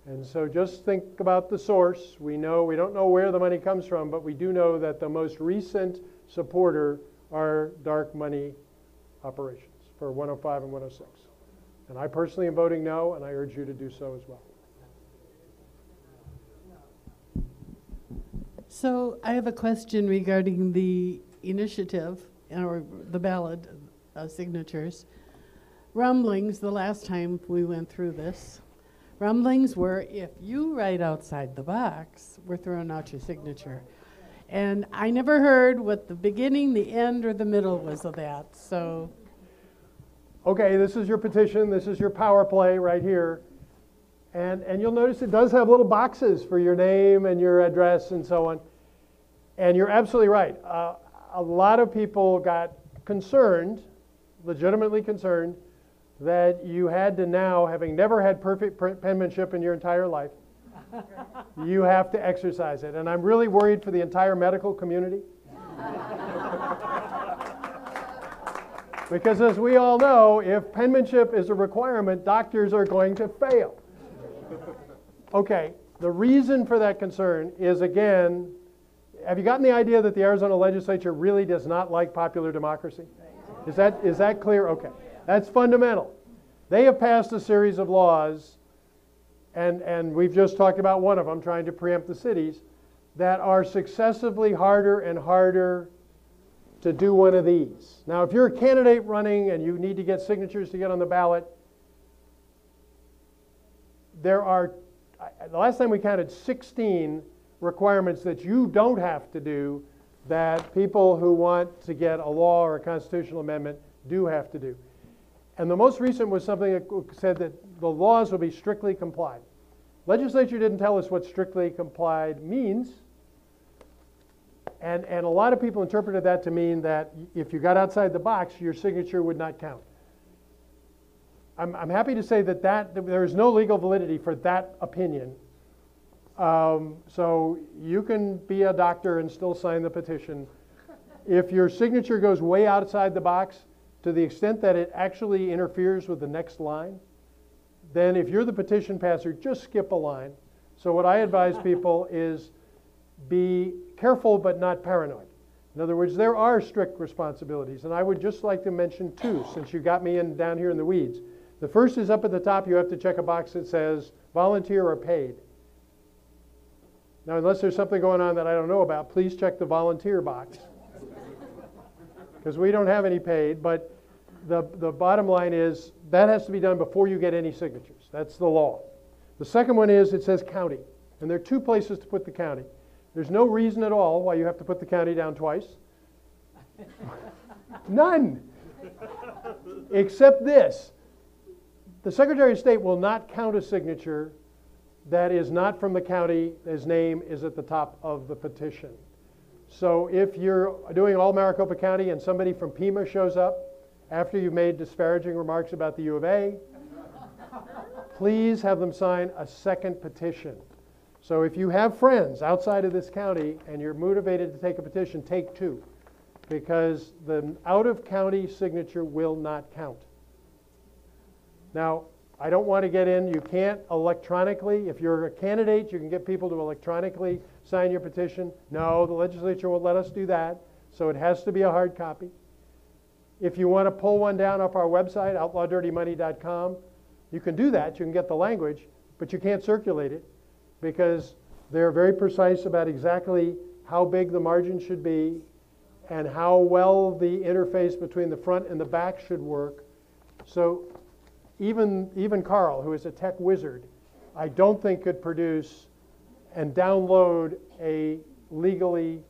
And so just think about the source. We know, we don't know where the money comes from, but we do know that the most recent supporter are dark money operations for one oh five and one oh six. And I personally am voting no, and I urge you to do so as well. So I have a question regarding the initiative or the ballot uh, signatures. Rumblings, the last time we went through this, rumblings were if you write outside the box, we're throwing out your signature. And I never heard what the beginning, the end, or the middle was of that, so. Okay, this is your petition, this is your power play right here. And, and you'll notice it does have little boxes for your name and your address and so on. And you're absolutely right. Uh, a lot of people got concerned, legitimately concerned, that you had to now, having never had perfect penmanship in your entire life, you have to exercise it. And I'm really worried for the entire medical community. Because as we all know, if penmanship is a requirement, doctors are going to fail. Okay, the reason for that concern is, again, have you gotten the idea that the Arizona legislature really does not like popular democracy? Is that, is that clear? Okay, that's fundamental. They have passed a series of laws, and, and we've just talked about one of them, trying to preempt the cities, that are successively harder and harder to do one of these. Now, if you're a candidate running and you need to get signatures to get on the ballot, there are, the last time we counted, sixteen requirements that you don't have to do that people who want to get a law or a constitutional amendment do have to do. And the most recent was something that said that the laws will be strictly complied. Legislature didn't tell us what strictly complied means. And, and a lot of people interpreted that to mean that if you got outside the box, your signature would not count. I'm, I'm happy to say that, that that there is no legal validity for that opinion. Um, so you can be a doctor and still sign the petition. If your signature goes way outside the box, to the extent that it actually interferes with the next line, then if you're the petition passer, just skip a line. So what I advise people is be careful but not paranoid. In other words, there are strict responsibilities, and I would just like to mention two, since you got me in down here in the weeds. The first is up at the top. You have to check a box that says volunteer or paid. Now, unless there's something going on that I don't know about, please check the volunteer box, because we don't have any paid. But the, the bottom line is that has to be done before you get any signatures. That's the law. The second one is it says county. And there are two places to put the county. There's no reason at all why you have to put the county down twice. None. Except this. The Secretary of State will not count a signature that is not from the county. His name is at the top of the petition. So if you're doing all Maricopa County and somebody from Pima shows up after you've made disparaging remarks about the U of A, please have them sign a second petition. So if you have friends outside of this county and you're motivated to take a petition, take two, because the out-of-county signature will not count. Now, I don't want to get in. You can't electronically. If you're a candidate, you can get people to electronically sign your petition. No, the legislature won't let us do that, so it has to be a hard copy. If you want to pull one down off our website, outlaw dirty money dot com, you can do that. You can get the language, but you can't circulate it. because they're very precise about exactly how big the margin should be and how well the interface between the front and the back should work. So even, even Carl, who is a tech wizard, I don't think could produce and download a legally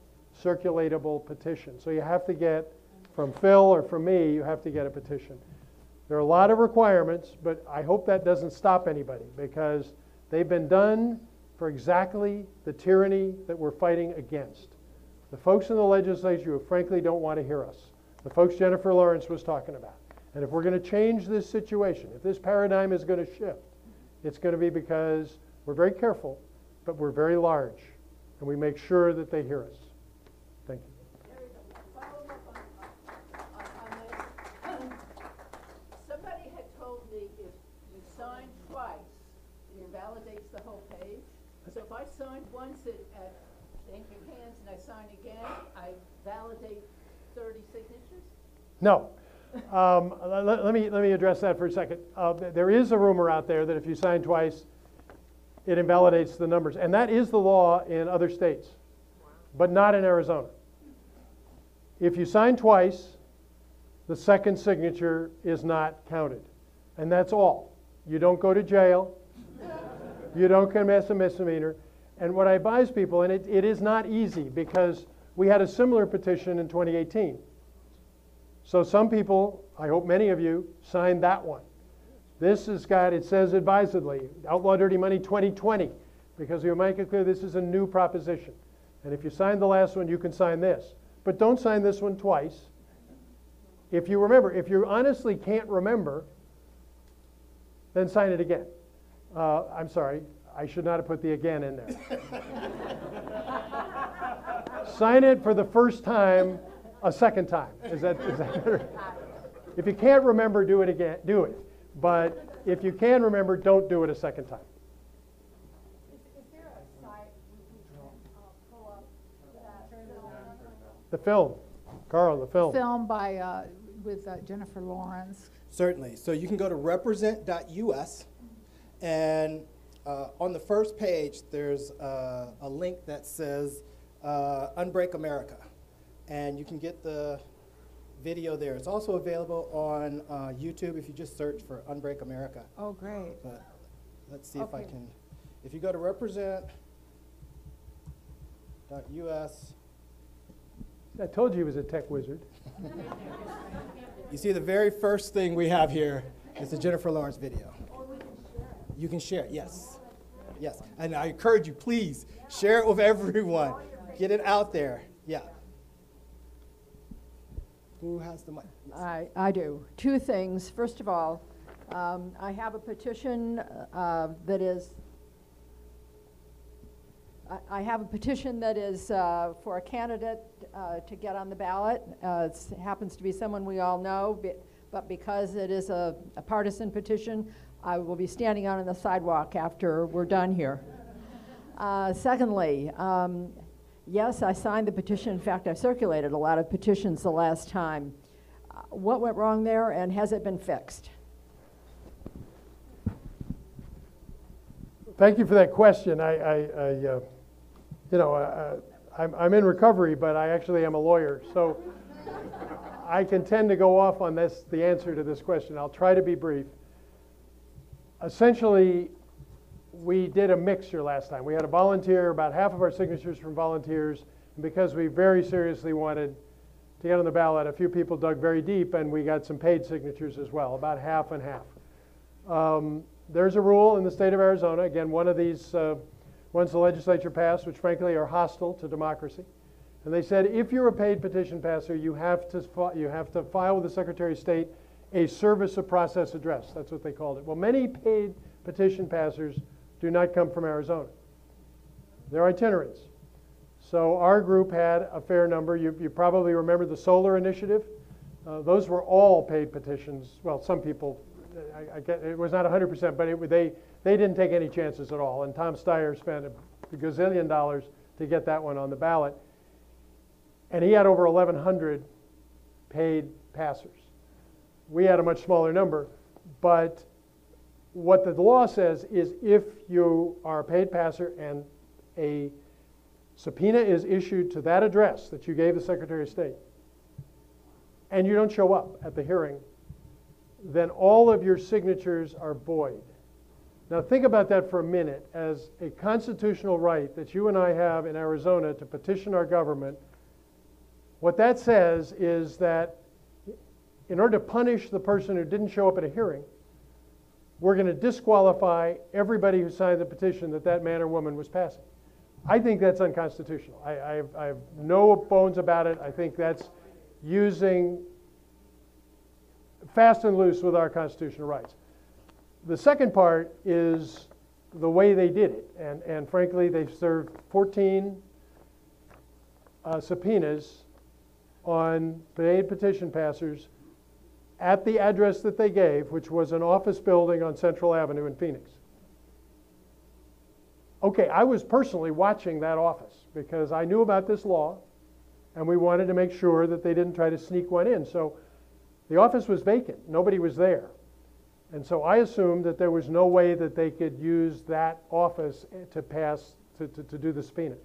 circulatable petition. So you have to get, from Phil or from me, you have to get a petition. There are a lot of requirements, but I hope that doesn't stop anybody, because they've been done for exactly the tyranny that we're fighting against. The folks in the legislature who frankly don't want to hear us. The folks Jennifer Lawrence was talking about. And if we're going to change this situation, if this paradigm is going to shift, it's going to be because we're very careful, but we're very large, and we make sure that they hear us. Thank you. Somebody had told me if you sign twice, it invalidates the whole page. So if I signed once at Angry Hands and I sign again, I validate thirty signatures? No. um, let, let, me, let me address that for a second. Uh, there is a rumor out there that if you sign twice, it invalidates the numbers. And that is the law in other states, but not in Arizona. If you sign twice, the second signature is not counted. And that's all. You don't go to jail. You don't commit a misdemeanor. And what I advise people, and it, it is not easy, because we had a similar petition in twenty eighteen. So some people, I hope many of you, signed that one. This has got, it says advisedly, Outlaw Dirty Money twenty twenty, because we make it clear this is a new proposition. And if you signed the last one, you can sign this. But don't sign this one twice. If you remember, if you honestly can't remember, then sign it again. Uh, I'm sorry, I should not have put the again in there. Sign it for the first time a second time. Is that, is that better? If you can't remember, do it again, do it. But if you can remember, don't do it a second time. Is, is there a site we can uh, pull up that film? The film, Carl, the film. Film by, uh, with uh, Jennifer Lawrence. Certainly. So you can go to represent dot U S, and uh, on the first page, there's uh, a link that says uh, Unbreak America. And you can get the video there. It's also available on uh, YouTube if you just search for Unbreak America. Oh, great. But let's see okay. if I can. If you go to represent dot U S. I told you he was a tech wizard. You see, the very first thing we have here is the Jennifer Lawrence video. Or we can share it. You can share it, yes. Yes. And I encourage you, please, yeah. share it with everyone. Get it out there. Yeah. Who has the mic? Yes. I, I do. Two things. First of all, um, I have a petition uh, that is, I, I have a petition that is uh, for a candidate uh, to get on the ballot. Uh, it happens to be someone we all know, but because it is a, a partisan petition, I will be standing out on the sidewalk after we're done here. Uh, secondly, um, yes, I signed the petition. In fact, I circulated a lot of petitions the last time. Uh, what went wrong there, and has it been fixed? Thank you for that question. I, I, I uh, you know, uh, I'm, I'm in recovery, but I actually am a lawyer, so I can tend to go off on this, the answer to this question. I'll try to be brief. Essentially, we did a mixture last time. We had a volunteer, about half of our signatures from volunteers, and because we very seriously wanted to get on the ballot, a few people dug very deep, and we got some paid signatures as well, about half and half. Um, there's a rule in the state of Arizona, again, one of these uh, ones the legislature passed, which frankly are hostile to democracy, and they said if you're a paid petition passer, you have to, you have to file with the Secretary of State a service of process address. That's what they called it. Well, many paid petition passers do not come from Arizona. They're itinerants. So our group had a fair number. You, you probably remember the solar initiative. Uh, those were all paid petitions. Well, some people, I, I get, it was not one hundred percent, but it, they, they didn't take any chances at all. And Tom Steyer spent a gazillion dollars to get that one on the ballot. And he had over eleven hundred paid passers. We had a much smaller number, but what the law says is if you are a paid passer and a subpoena is issued to that address that you gave the Secretary of State, and you don't show up at the hearing, then all of your signatures are void. Now think about that for a minute as a constitutional right that you and I have in Arizona to petition our government. What that says is that in order to punish the person who didn't show up at a hearing, we're going to disqualify everybody who signed the petition that that man or woman was passing. I think that's unconstitutional. I, I, have, I have no bones about it. I think that's using fast and loose with our constitutional rights. The second part is the way they did it. And, and frankly, they've served fourteen uh, subpoenas on paid petition passers at the address that they gave, which was an office building on Central Avenue in Phoenix. Okay, I was personally watching that office because I knew about this law and we wanted to make sure that they didn't try to sneak one in. So the office was vacant, nobody was there. And so I assumed that there was no way that they could use that office to pass, to, to, to do the subpoena.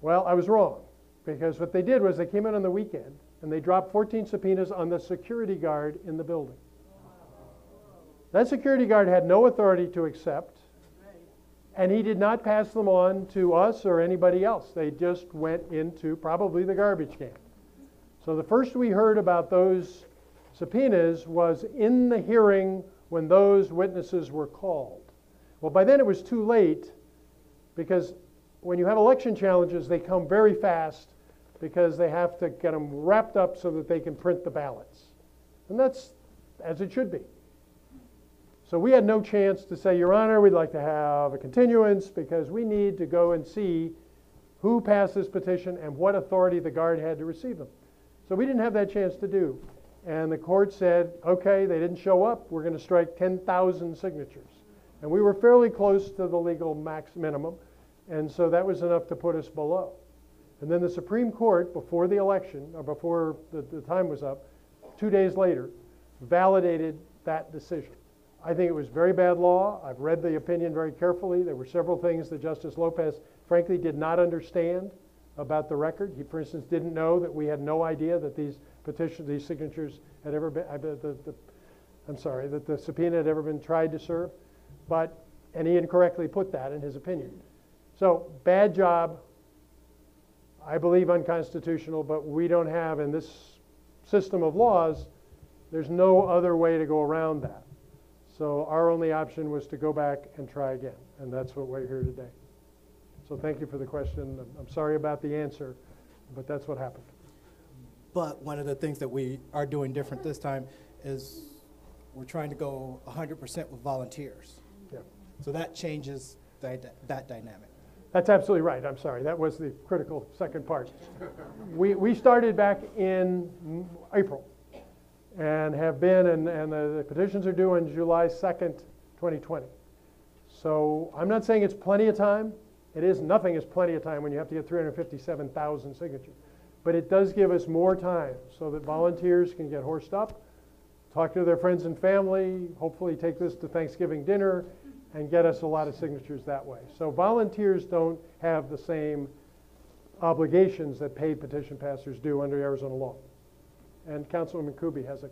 Well, I was wrong, because what they did was they came in on the weekend and they dropped fourteen subpoenas on the security guard in the building. That security guard had no authority to accept, and he did not pass them on to us or anybody else. They just went into probably the garbage can. So the first we heard about those subpoenas was in the hearing when those witnesses were called. Well, by then it was too late, because when you have election challenges, they come very fast because they have to get them wrapped up so that they can print the ballots. And that's as it should be. So we had no chance to say, Your Honor, we'd like to have a continuance because we need to go and see who passed this petition and what authority the guard had to receive them. So we didn't have that chance to do. And the court said, okay, they didn't show up, we're going to strike ten thousand signatures. And we were fairly close to the legal max minimum, and so that was enough to put us below. And then the Supreme Court, before the election, or before the, the time was up, two days later, validated that decision. I think it was very bad law. I've read the opinion very carefully. There were several things that Justice Lopez, frankly, did not understand about the record. He, for instance, didn't know that we had no idea that these petitions, these signatures had ever been, I, the, the, I'm sorry, that the subpoena had ever been tried to serve, but, and he incorrectly put that in his opinion. So bad job, I believe unconstitutional, but we don't have in this system of laws, there's no other way to go around that. So our only option was to go back and try again, and that's what we're here today. So thank you for the question. I'm sorry about the answer, but that's what happened. But one of the things that we are doing different this time is we're trying to go one hundred percent with volunteers. Yeah. So that changes that, that dynamic. That's absolutely right. I'm sorry. That was the critical second part. We, we started back in April and have been, and, and the, the petitions are due on July second, twenty twenty. So I'm not saying it's plenty of time. It is, nothing is plenty of time when you have to get three hundred fifty-seven thousand signatures. But it does give us more time so that volunteers can get horsed up, talk to their friends and family, hopefully take this to Thanksgiving dinner, and get us a lot of signatures that way. So volunteers don't have the same obligations that paid petition passers do under Arizona law. And Councilwoman Kuby has a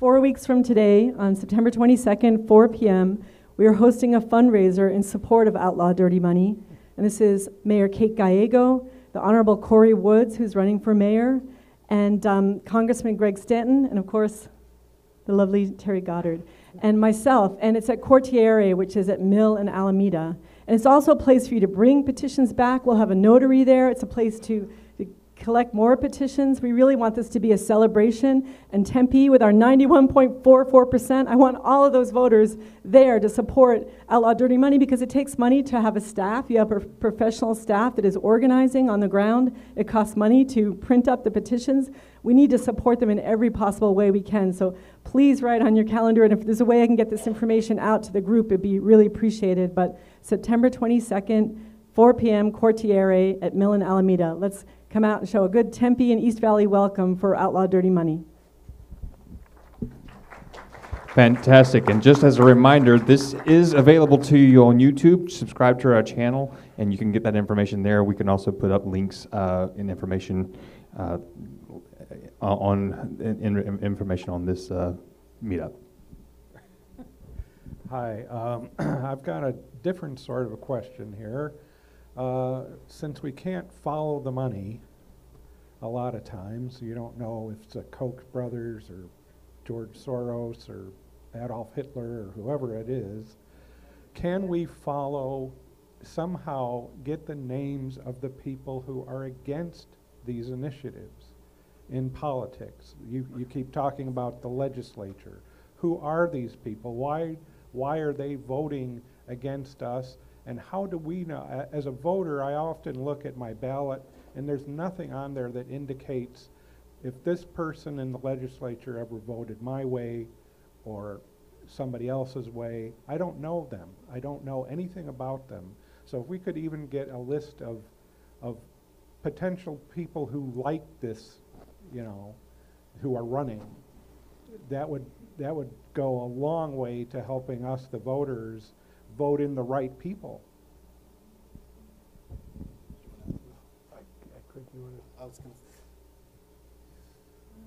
Four weeks from today, on September twenty-second, four p m, we are hosting a fundraiser in support of Outlaw Dirty Money. And this is Mayor Kate Gallego, the Honorable Corey Woods, who's running for mayor, and um, Congressman Greg Stanton, and of course, the lovely Terry Goddard, and myself. And it's at Quartiere, which is at Mill and Alameda. And it's also a place for you to bring petitions back. We'll have a notary there. It's a place to collect more petitions. We really want this to be a celebration, and Tempe with our ninety-one point four four percent, I want all of those voters there to support Outlaw Dirty Money, because it takes money to have a staff. You have a professional staff that is organizing on the ground. It costs money to print up the petitions. We need to support them in every possible way we can. So please write on your calendar, and if there's a way I can get this information out to the group, it'd be really appreciated. But September twenty-second, four p m, Quartiere at Mill and Alameda. Let's come out and show a good Tempe and East Valley welcome for Outlaw Dirty Money. Fantastic. And just as a reminder, this is available to you on YouTube. Subscribe to our channel, and you can get that information there. We can also put up links uh, and information uh, on in, in, information on this uh, meetup. Hi. Um, I've got a different sort of a question here. Uh, since we can't follow the money a lot of times, you don't know if it's the Koch brothers or George Soros or Adolf Hitler or whoever it is, can we follow, somehow get the names of the people who are against these initiatives in politics? You, you keep talking about the legislature. Who are these people? Why, why are they voting against us? And how do we know? As a voter, I often look at my ballot, and there's nothing on there that indicates if this person in the legislature ever voted my way or somebody else's way. I don't know them. I don't know anything about them. So if we could even get a list of, of potential people who like this, you know, who are running, that would, that would go a long way to helping us, the voters, vote in the right people. I, I couldn't do it. I was gonna say.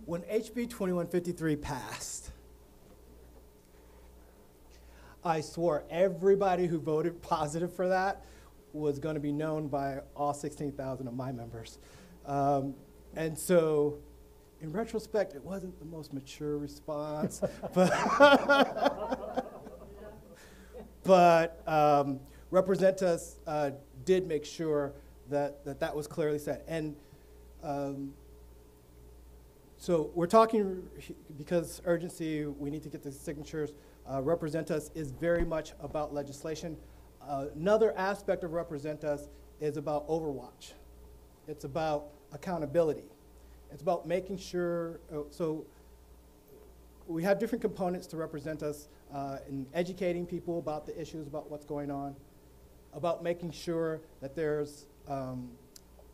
When H B twenty-one fifty-three passed, I swore everybody who voted positive for that was going to be known by all sixteen thousand of my members. Um, and so, in retrospect, it wasn't the most mature response. But, but um, Represent Us uh, did make sure that, that that was clearly said. And um, so we're talking, because urgency, we need to get the signatures. Uh, Represent Us is very much about legislation. Uh, another aspect of Represent Us is about overwatch. It's about accountability. It's about making sure, uh, so we have different components to Represent Us uh, in educating people about the issues, about what's going on, about making sure that there's um,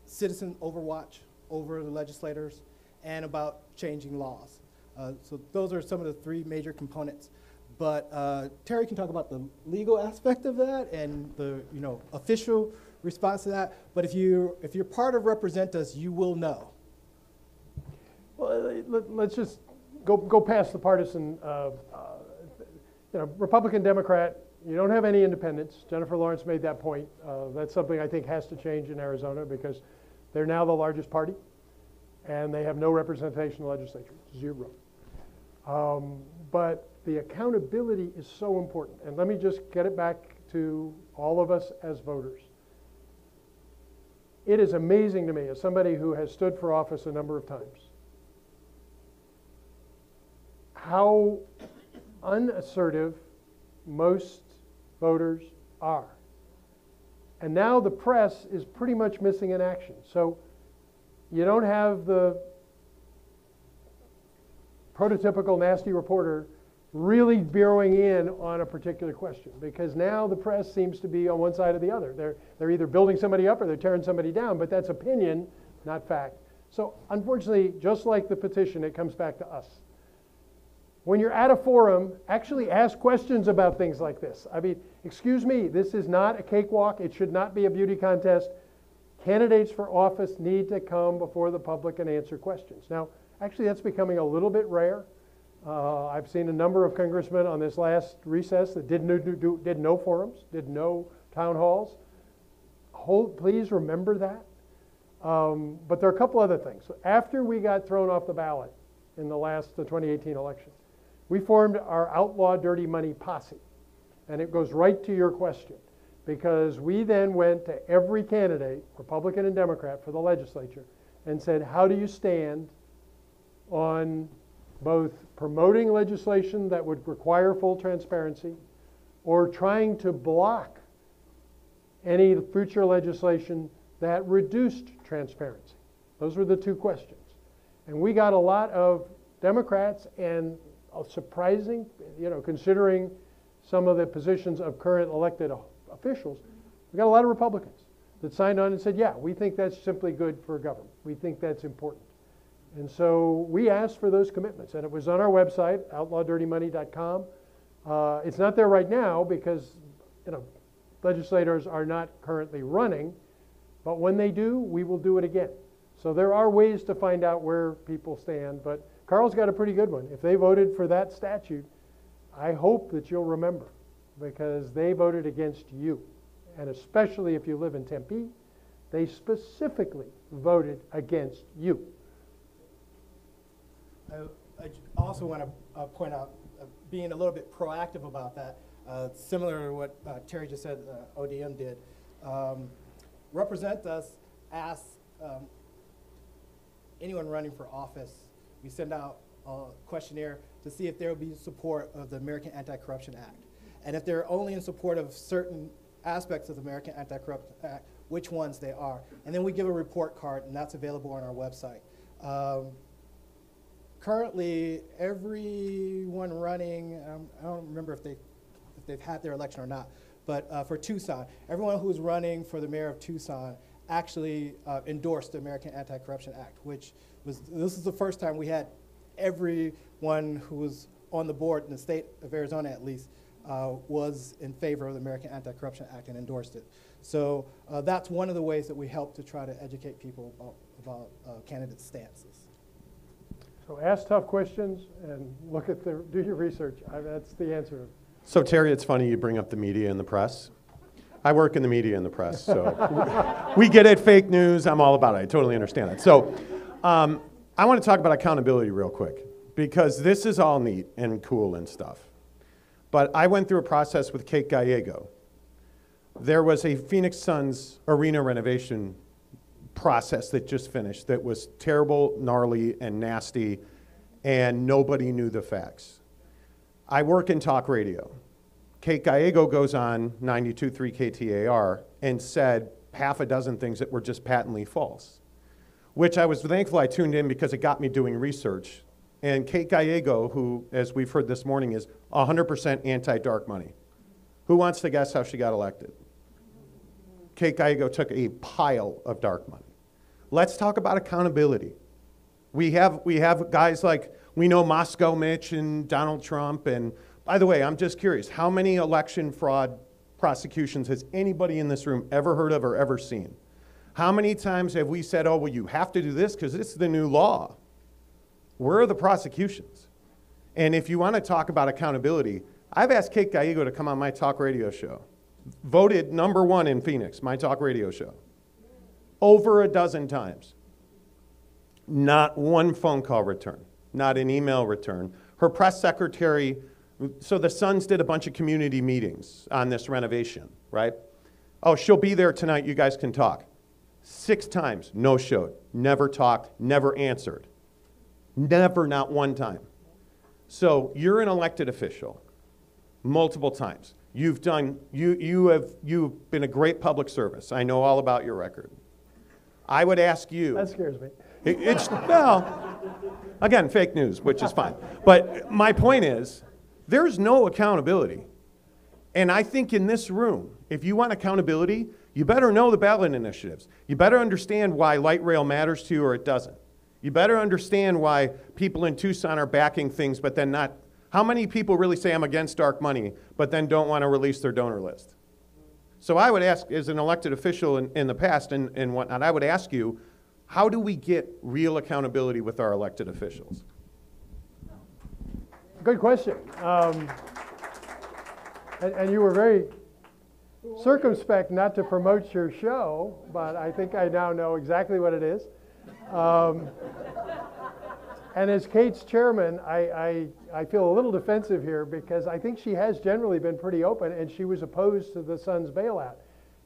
citizen overwatch over the legislators, and about changing laws. Uh, so those are some of the three major components. But uh, Terry can talk about the legal aspect of that and the you know official response to that. But if you if you're part of Represent Us, you will know. Well, let, let's just go go past the partisan. Uh, uh, you know, Republican, Democrat. You don't have any independents. Jennifer Lawrence made that point. Uh, that's something I think has to change in Arizona because they're now the largest party. And they have no representation in the legislature, zero. Um, but the accountability is so important. And let me just get it back to all of us as voters. It is amazing to me, as somebody who has stood for office a number of times, how unassertive most voters are. And now the press is pretty much missing in action. So you don't have the prototypical nasty reporter really bureauing in on a particular question, because now the press seems to be on one side or the other. They're, they're either building somebody up or they're tearing somebody down, but that's opinion, not fact. So unfortunately, just like the petition, it comes back to us. When you're at a forum, actually ask questions about things like this. I mean, excuse me, this is not a cakewalk. It should not be a beauty contest. Candidates for office need to come before the public and answer questions. Now, actually, that's becoming a little bit rare. Uh, I've seen a number of congressmen on this last recess that did no, do, did no forums, did no town halls. Hold, please remember that. Um, but there are a couple other things. So after we got thrown off the ballot in the last the twenty eighteen election, we formed our Outlaw Dirty Money posse. And it goes right to your question, because we then went to every candidate, Republican and Democrat, for the legislature and said, how do you stand on both promoting legislation that would require full transparency or trying to block any future legislation that reduced transparency? Those were the two questions. And we got a lot of Democrats, and a surprising, you know, considering some of the positions of current elected officials, we got a lot of Republicans. that signed on and said, yeah, we think that's simply good for government. We think that's important. And so we asked for those commitments, and it was on our website, outlaw dirty money dot com. Uh, it's not there right now because, you know, legislators are not currently running, but when they do, we will do it again. So there are ways to find out where people stand, but Carl's got a pretty good one. If they voted for that statute, I hope that you'll remember, because they voted against you. And especially if you live in Tempe, they specifically voted against you. I also want to uh, point out uh, being a little bit proactive about that, uh, similar to what uh, Terry just said, uh, O D M did. Um, Represent Us asks um, anyone running for office, we send out a questionnaire to see if there will be support of the American Anti-Corruption Act. And if they're only in support of certain aspects of the American Anti-Corruption Act, which ones they are. And then we give a report card, and that's available on our website. Um, Currently, everyone running, um, I don't remember if, they, if they've had their election or not, but uh, for Tucson, everyone who's running for the mayor of Tucson actually uh, endorsed the American Anti-Corruption Act, which was, this is the first time we had everyone who was on the board in the state of Arizona, at least, uh, was in favor of the American Anti-Corruption Act and endorsed it. So uh, that's one of the ways that we help to try to educate people about, about uh, candidate stances. So ask tough questions and look at the, do your research. I, that's the answer. So Terry, it's funny you bring up the media and the press. I work in the media and the press, so we get it, fake news. I'm all about it. I totally understand it. So um, I want to talk about accountability real quick, because this is all neat and cool and stuff. But I went through a process with Kate Gallego. There was a Phoenix Suns arena renovation process that just finished that was terrible, gnarly, and nasty, and nobody knew the facts. I work in talk radio. Kate Gallego goes on ninety-two point three K T A R and said half a dozen things that were just patently false, which I was thankful I tuned in because it got me doing research. And Kate Gallego, who, as we've heard this morning, is one hundred percent anti-dark money. Who wants to guess how she got elected? Kate Gallego took a pile of dark money. Let's talk about accountability. We have, we have guys like, we know Moscow Mitch and Donald Trump, and by the way, I'm just curious, how many election fraud prosecutions has anybody in this room ever heard of or ever seen? How many times have we said, oh, well, you have to do this because this is the new law? Where are the prosecutions? And if you want to talk about accountability, I've asked Kate Gallego to come on my talk radio show. Voted number one in Phoenix, my talk radio show, over a dozen times. Not one phone call return, not an email return. Her press secretary, so the Suns did a bunch of community meetings on this renovation, right? Oh, she'll be there tonight, you guys can talk. Six times, no showed, never talked, never answered. Never, not one time. So you're an elected official, multiple times. You've done, you, you have, you've been a great public service. I know all about your record. I would ask you. That scares me. It, it's, well, again, fake news, which is fine. But my point is, there's no accountability. And I think in this room, if you want accountability, you better know the ballot initiatives. You better understand why light rail matters to you or it doesn't. You better understand why people in Tucson are backing things but then not. How many people really say I'm against dark money, but then don't want to release their donor list? So I would ask, as an elected official in, in the past and, and whatnot, I would ask you, how do we get real accountability with our elected officials? Good question. Um, and, and you were very circumspect not to promote your show, but I think I now know exactly what it is. Um, And as Kate's chairman, I, I, I feel a little defensive here because I think she has generally been pretty open, and she was opposed to the Suns bailout.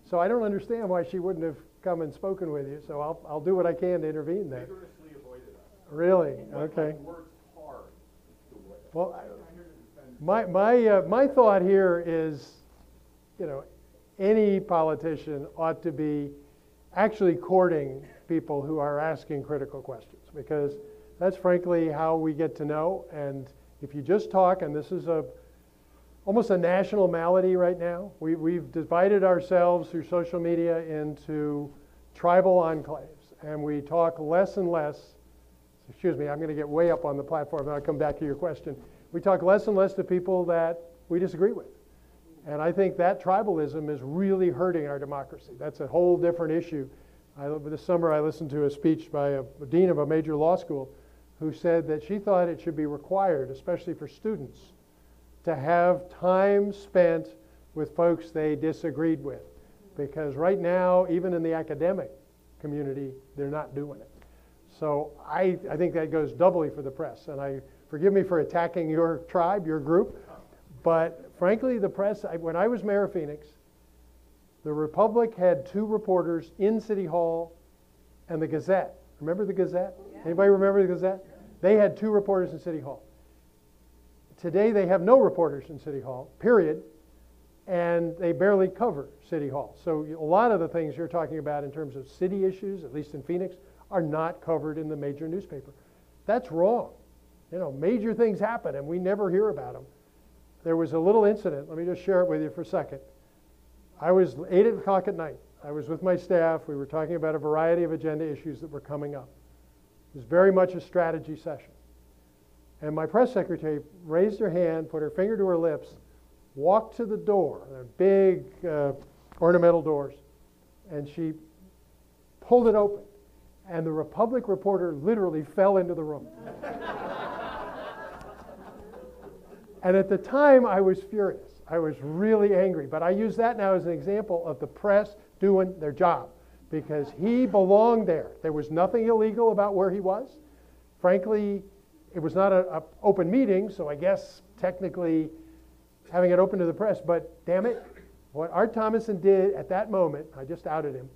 So I don't understand why she wouldn't have come and spoken with you. So I'll, I'll do what I can to intervene there. Vigorously avoided us. Really? Okay. Well, my, my, uh, my thought here is, you know, any politician ought to be actually courting people who are asking critical questions, because that's frankly how we get to know. And if you just talk, and this is a almost a national malady right now. We, we've divided ourselves through social media into tribal enclaves, and we talk less and less, excuse me, I'm going to get way up on the platform, and I'll come back to your question. We talk less and less to people that we disagree with. And I think that tribalism is really hurting our democracy. That's a whole different issue. I, this summer I listened to a speech by a, a dean of a major law school who said that she thought it should be required, especially for students, to have time spent with folks they disagreed with. Because right now, even in the academic community, they're not doing it. So I, I think that goes doubly for the press. And I forgive me for attacking your tribe, your group, but frankly, the press, I, when I was mayor of Phoenix, the Republic had two reporters in City Hall and the Gazette. Remember the Gazette? Yeah. Anybody remember the Gazette? Yeah. They had two reporters in City Hall. Today they have no reporters in City Hall, period, and they barely cover City Hall. So a lot of the things you're talking about in terms of city issues, at least in Phoenix, are not covered in the major newspaper. That's wrong. You know, major things happen and we never hear about them. There was a little incident, let me just share it with you for a second. I was eight o'clock at night. I was with my staff. We were talking about a variety of agenda issues that were coming up. It was very much a strategy session. And my press secretary raised her hand, put her finger to her lips, walked to the door, the big uh, ornamental doors, and she pulled it open. And the Republic reporter literally fell into the room. And at the time, I was furious. I was really angry, but I use that now as an example of the press doing their job, because he belonged there. There was nothing illegal about where he was. Frankly, it was not an open meeting, so I guess technically having it open to the press, but damn it, what Art Thomason did at that moment, I just outed him,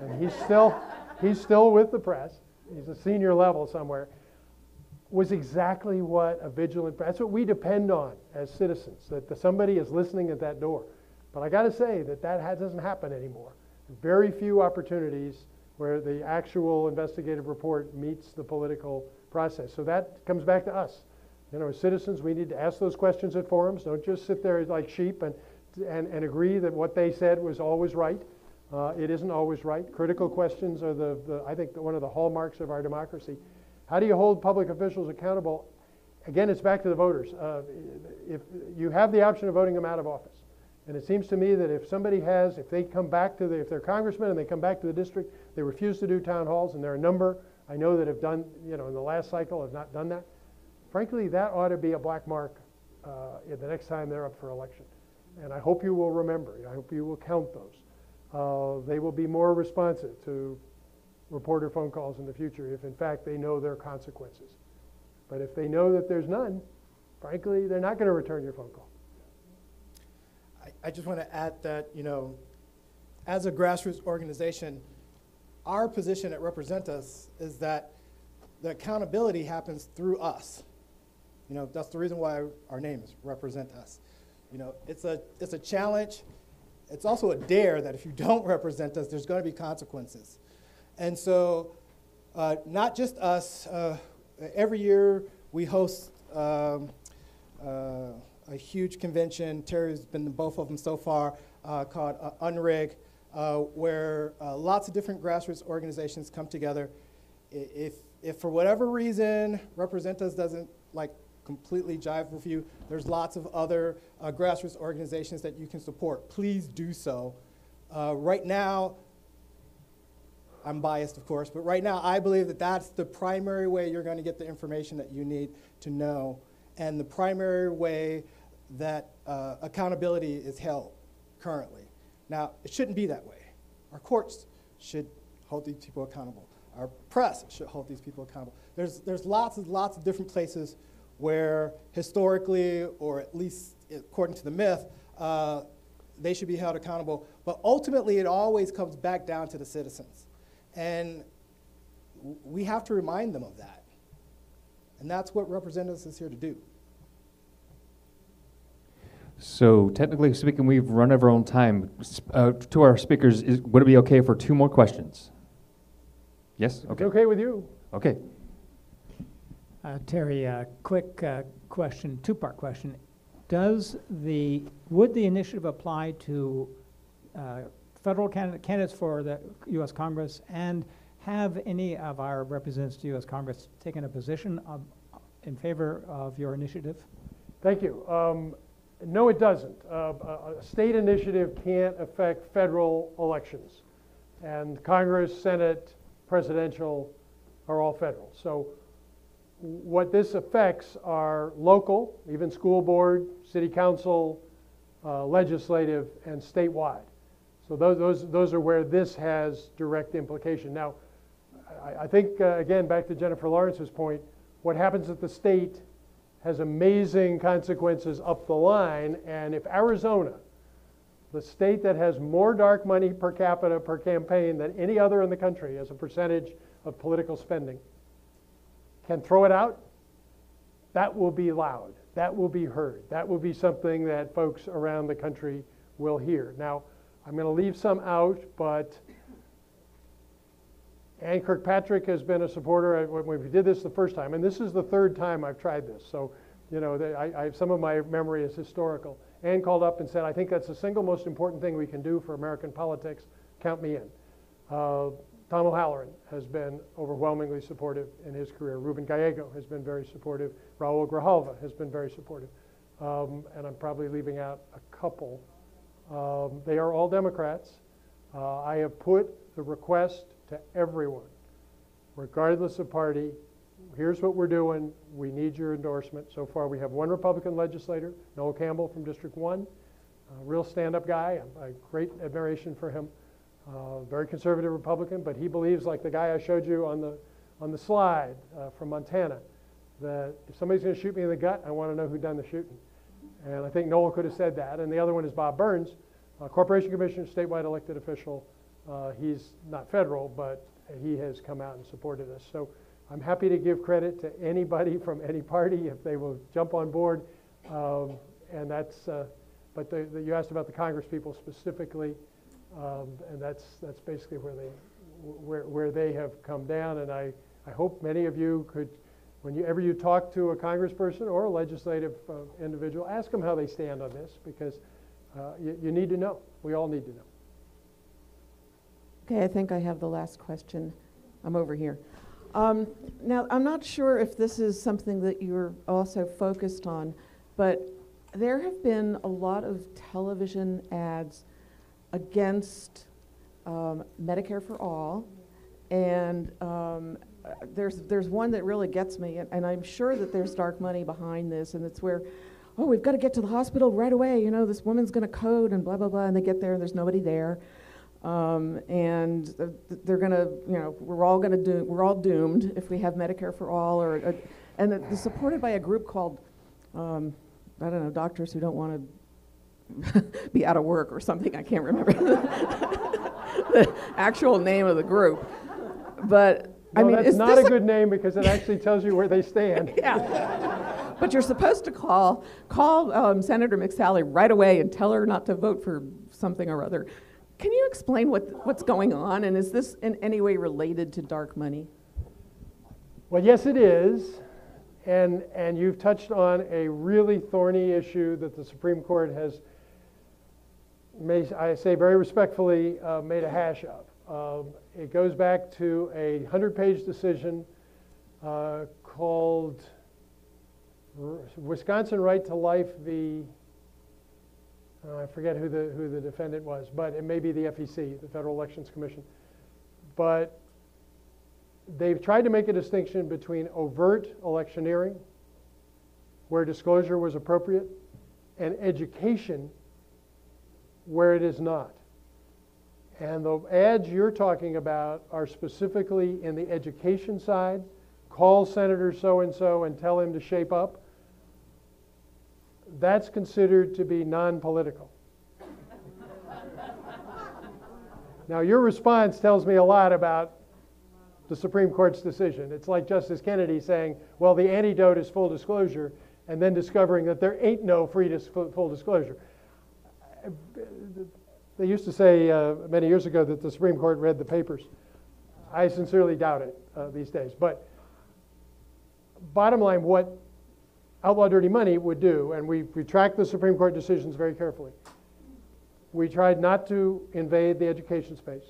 and he's still, he's still with the press, he's a senior level somewhere, was exactly what a vigilant, that's what we depend on as citizens, that the, somebody is listening at that door. But I gotta say that that ha doesn't happen anymore. Very few opportunities where the actual investigative report meets the political process. So that comes back to us. You know, as citizens, we need to ask those questions at forums. Don't just sit there like sheep and, and, and agree that what they said was always right. Uh, it isn't always right. Critical questions are the, the I think, the, one of the hallmarks of our democracy. How do you hold public officials accountable? Again, it's back to the voters. Uh, if you have the option of voting them out of office. And it seems to me that if somebody has, if they come back to the, if they're congressmen and they come back to the district, they refuse to do town halls, and there are a number I know that have done, you know, in the last cycle have not done that. Frankly, that ought to be a black mark uh, the next time they're up for election. And I hope you will remember, I hope you will count those. Uh, they will be more responsive to reporter phone calls in the future if in fact they know their consequences. But if they know that there's none, frankly, they're not going to return your phone call. I, I just want to add that, you know, as a grassroots organization, our position at Represent Us is that the accountability happens through us. You know, that's the reason why our name is Represent Us. You know, it's a, it's a challenge. It's also a dare that if you don't represent us, there's going to be consequences. And so uh, not just us, uh, every year we host um, uh, a huge convention, Terry's been to both of them so far, uh, called uh, Unrig, uh, where uh, lots of different grassroots organizations come together. If, if for whatever reason Represent Us doesn't like completely jive with you, there's lots of other uh, grassroots organizations that you can support. Please do so. Uh, right now, I'm biased, of course, but right now I believe that that's the primary way you're going to get the information that you need to know, and the primary way that uh, accountability is held currently. Now, it shouldn't be that way. Our courts should hold these people accountable. Our press should hold these people accountable. There's, there's lots and lots of different places where historically, or at least according to the myth, uh, they should be held accountable. But ultimately, it always comes back down to the citizens. And we have to remind them of that. And that's what representatives is here to do. So technically speaking, we've run over our own time. Uh, to our speakers, is, would it be okay for two more questions? Yes? Okay. It's okay with you. Okay. Uh, Terry, uh, quick uh, question, two-part question. does the, would the initiative apply to uh, federal candidate, candidates for the U S Congress, and have any of our representatives to U S Congress taken a position of, in favor of your initiative? Thank you. Um, no, it doesn't. Uh, a state initiative can't affect federal elections. And Congress, Senate, presidential are all federal. So what this affects are local, even school board, city council, uh, legislative, and statewide. So those, those, those are where this has direct implication. Now, I, I think, uh, again, back to Jennifer Lawrence's point, what happens at the state has amazing consequences up the line. And if Arizona, the state that has more dark money per capita per campaign than any other in the country as a percentage of political spending, can throw it out, that will be loud, that will be heard, that will be something that folks around the country will hear. Now, I'm gonna leave some out, but Ann Kirkpatrick has been a supporter when we did this the first time, and this is the third time I've tried this, so you know, I, I, some of my memory is historical. Ann called up and said, I think that's the single most important thing we can do for American politics, count me in. Uh, Tom O'Halloran has been overwhelmingly supportive in his career. Ruben Gallego has been very supportive. Raul Grijalva has been very supportive. Um, and I'm probably leaving out a couple. Um, they are all Democrats. Uh, I have put the request to everyone, regardless of party, here's what we're doing, we need your endorsement. So far we have one Republican legislator, Noel Campbell from District one, a real stand-up guy, I have great admiration for him. Uh, very conservative Republican, but he believes, like the guy I showed you on the on the slide uh, from Montana, that if somebody's going to shoot me in the gut, I want to know who done the shooting. And I think Noel could have said that. And the other one is Bob Burns, uh, Corporation Commission, statewide elected official. Uh, he's not federal, but he has come out and supported us. So I'm happy to give credit to anybody from any party if they will jump on board. Um, and that's. Uh, but the, the, you asked about the Congress people specifically. Um, and that's that's basically where they where where they have come down. And I I hope many of you could, whenever you talk to a congressperson or a legislative uh, individual, ask them how they stand on this, because uh, you, you need to know. We all need to know. Okay, I think I have the last question. I'm over here. Um, now I'm not sure if this is something that you're also focused on, but there have been a lot of television ads against um, Medicare for All, and um, there's there's one that really gets me, and, and I'm sure that there's dark money behind this, and it's where, oh, we've got to get to the hospital right away, you know, this woman's going to code and blah, blah, blah, and they get there and there's nobody there, um, and they're going to, you know, we're all going to do, we're all doomed if we have Medicare for All, or, or and it's supported by a group called, um, I don't know, Doctors Who Don't Want to be Out of Work or something, I can't remember the actual name of the group. But no, I mean, that's not a good a name, because it actually tells you where they stand. Yeah. But you're supposed to call call um, Senator McSally right away and tell her not to vote for something or other. Can you explain what what's going on, and is this in any way related to dark money? Well, yes it is. And, and you've touched on a really thorny issue that the Supreme Court has, may I say very respectfully, uh, made a hash of. Um, it goes back to a hundred page decision uh, called Wisconsin Right to Life v. Uh, I forget who the, who the defendant was, but it may be the F E C, the Federal Elections Commission. But they've tried to make a distinction between overt electioneering, where disclosure was appropriate, and education, where it is not. And the ads you're talking about are specifically in the education side. Call Senator so-and-so and tell him to shape up. That's considered to be non-political. Now, your response tells me a lot about the Supreme Court's decision. It's like Justice Kennedy saying, well, the antidote is full disclosure, and then discovering that there ain't no free dis full disclosure. They used to say uh, many years ago that the Supreme Court read the papers. I sincerely doubt it uh, these days. But bottom line, what Outlaw Dirty Money would do, and we, we track the Supreme Court decisions very carefully. We tried not to invade the education space.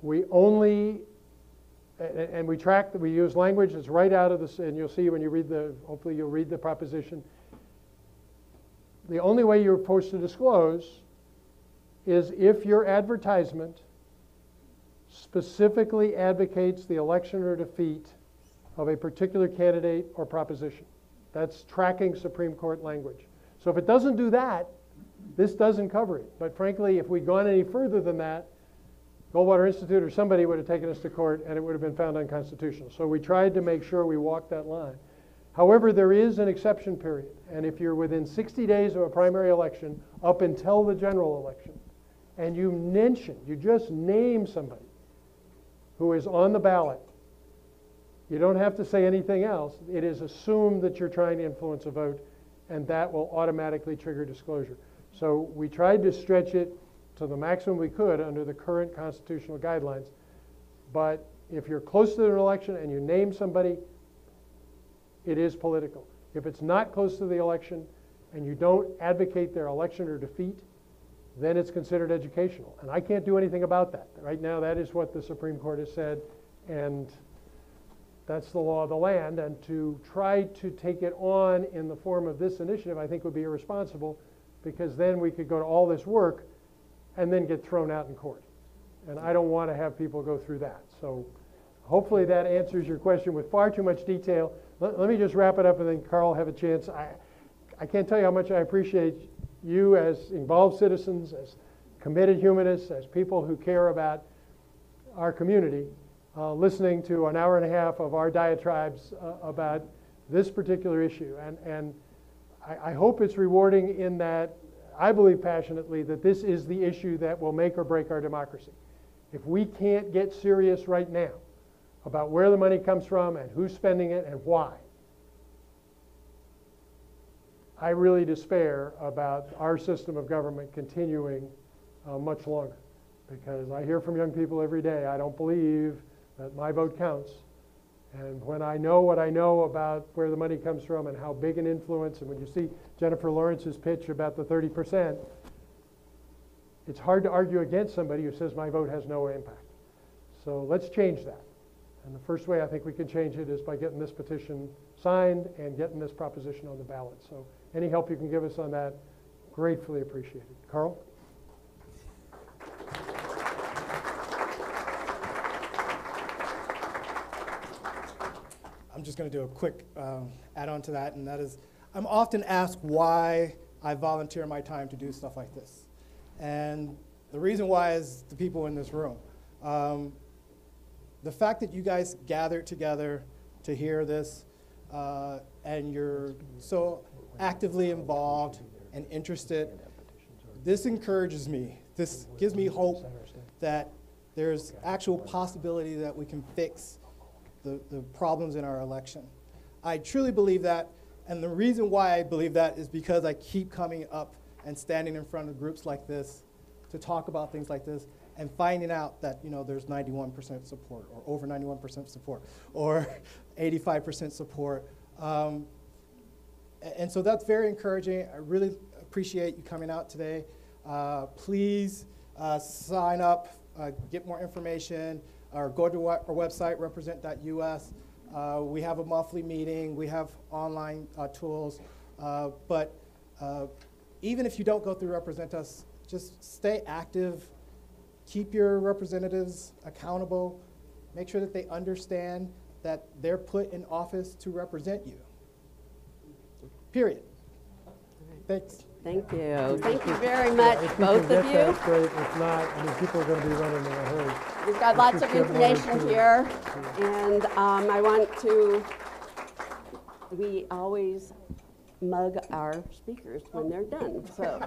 We only, and, and we track, we use language that's right out of this, and you'll see when you read the, hopefully you'll read the proposition. The only way you're supposed to disclose is if your advertisement specifically advocates the election or defeat of a particular candidate or proposition. That's tracking Supreme Court language. So if it doesn't do that, this doesn't cover it. But frankly, if we'd gone any further than that, Goldwater Institute or somebody would have taken us to court and it would have been found unconstitutional. So we tried to make sure we walked that line. However, there is an exception period. And if you're within sixty days of a primary election up until the general election, and you mention, you just name somebody who is on the ballot, you don't have to say anything else. It is assumed that you're trying to influence a vote, and that will automatically trigger disclosure. So we tried to stretch it to the maximum we could under the current constitutional guidelines. But if you're close to an election and you name somebody, it is political. If it's not close to the election and you don't advocate their election or defeat, then it's considered educational. And I can't do anything about that. Right now, that is what the Supreme Court has said, and that's the law of the land, and to try to take it on in the form of this initiative I think would be irresponsible, because then we could go to all this work and then get thrown out in court. And I don't want to have people go through that. So hopefully that answers your question with far too much detail. Let, let me just wrap it up and then Carl have a chance. I, I can't tell you how much I appreciate you as involved citizens, as committed humanists, as people who care about our community. Uh, listening to an hour and a half of our diatribes uh, about this particular issue. And, and I, I hope it's rewarding in that I believe passionately that this is the issue that will make or break our democracy. If we can't get serious right now about where the money comes from and who's spending it and why, I really despair about our system of government continuing uh, much longer, because I hear from young people every day, I don't believe that my vote counts. And when I know what I know about where the money comes from and how big an influence, and when you see Jennifer Lawrence's pitch about the thirty percent, it's hard to argue against somebody who says my vote has no impact. So let's change that. And the first way I think we can change it is by getting this petition signed and getting this proposition on the ballot. So any help you can give us on that, gratefully appreciated. Carl? I'm just going to do a quick um, add-on to that, and that is, I'm often asked why I volunteer my time to do stuff like this. And the reason why is the people in this room. Um, the fact that you guys gathered together to hear this, uh, and you're so actively involved and interested, this encourages me. This gives me hope that there's actual possibility that we can fix The, the problems in our election. I truly believe that, and the reason why I believe that is because I keep coming up and standing in front of groups like this to talk about things like this and finding out that, you know, there's ninety-one percent support, or over ninety-one percent support, or eighty-five percent support. Um, and so that's very encouraging. I really appreciate you coming out today. Uh, please uh, sign up, uh, get more information, or go to our website, represent dot U S. Uh, we have a monthly meeting. We have online uh, tools. Uh, but uh, even if you don't go through Represent Us, just stay active. Keep your representatives accountable. Make sure that they understand that they're put in office to represent you. Period. Thanks. Thank you. Thank you very much, yeah, both of you. That's great. If not, I mean, people are going to be running in a hurry. We've got lots of information here, and um, I want to, we always mug our speakers when they're done, so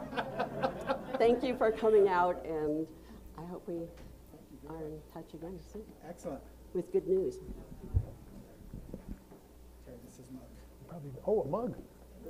thank you for coming out, and I hope we are in touch again soon. Excellent. With good news. Okay, this is mug. Probably, oh, a mug.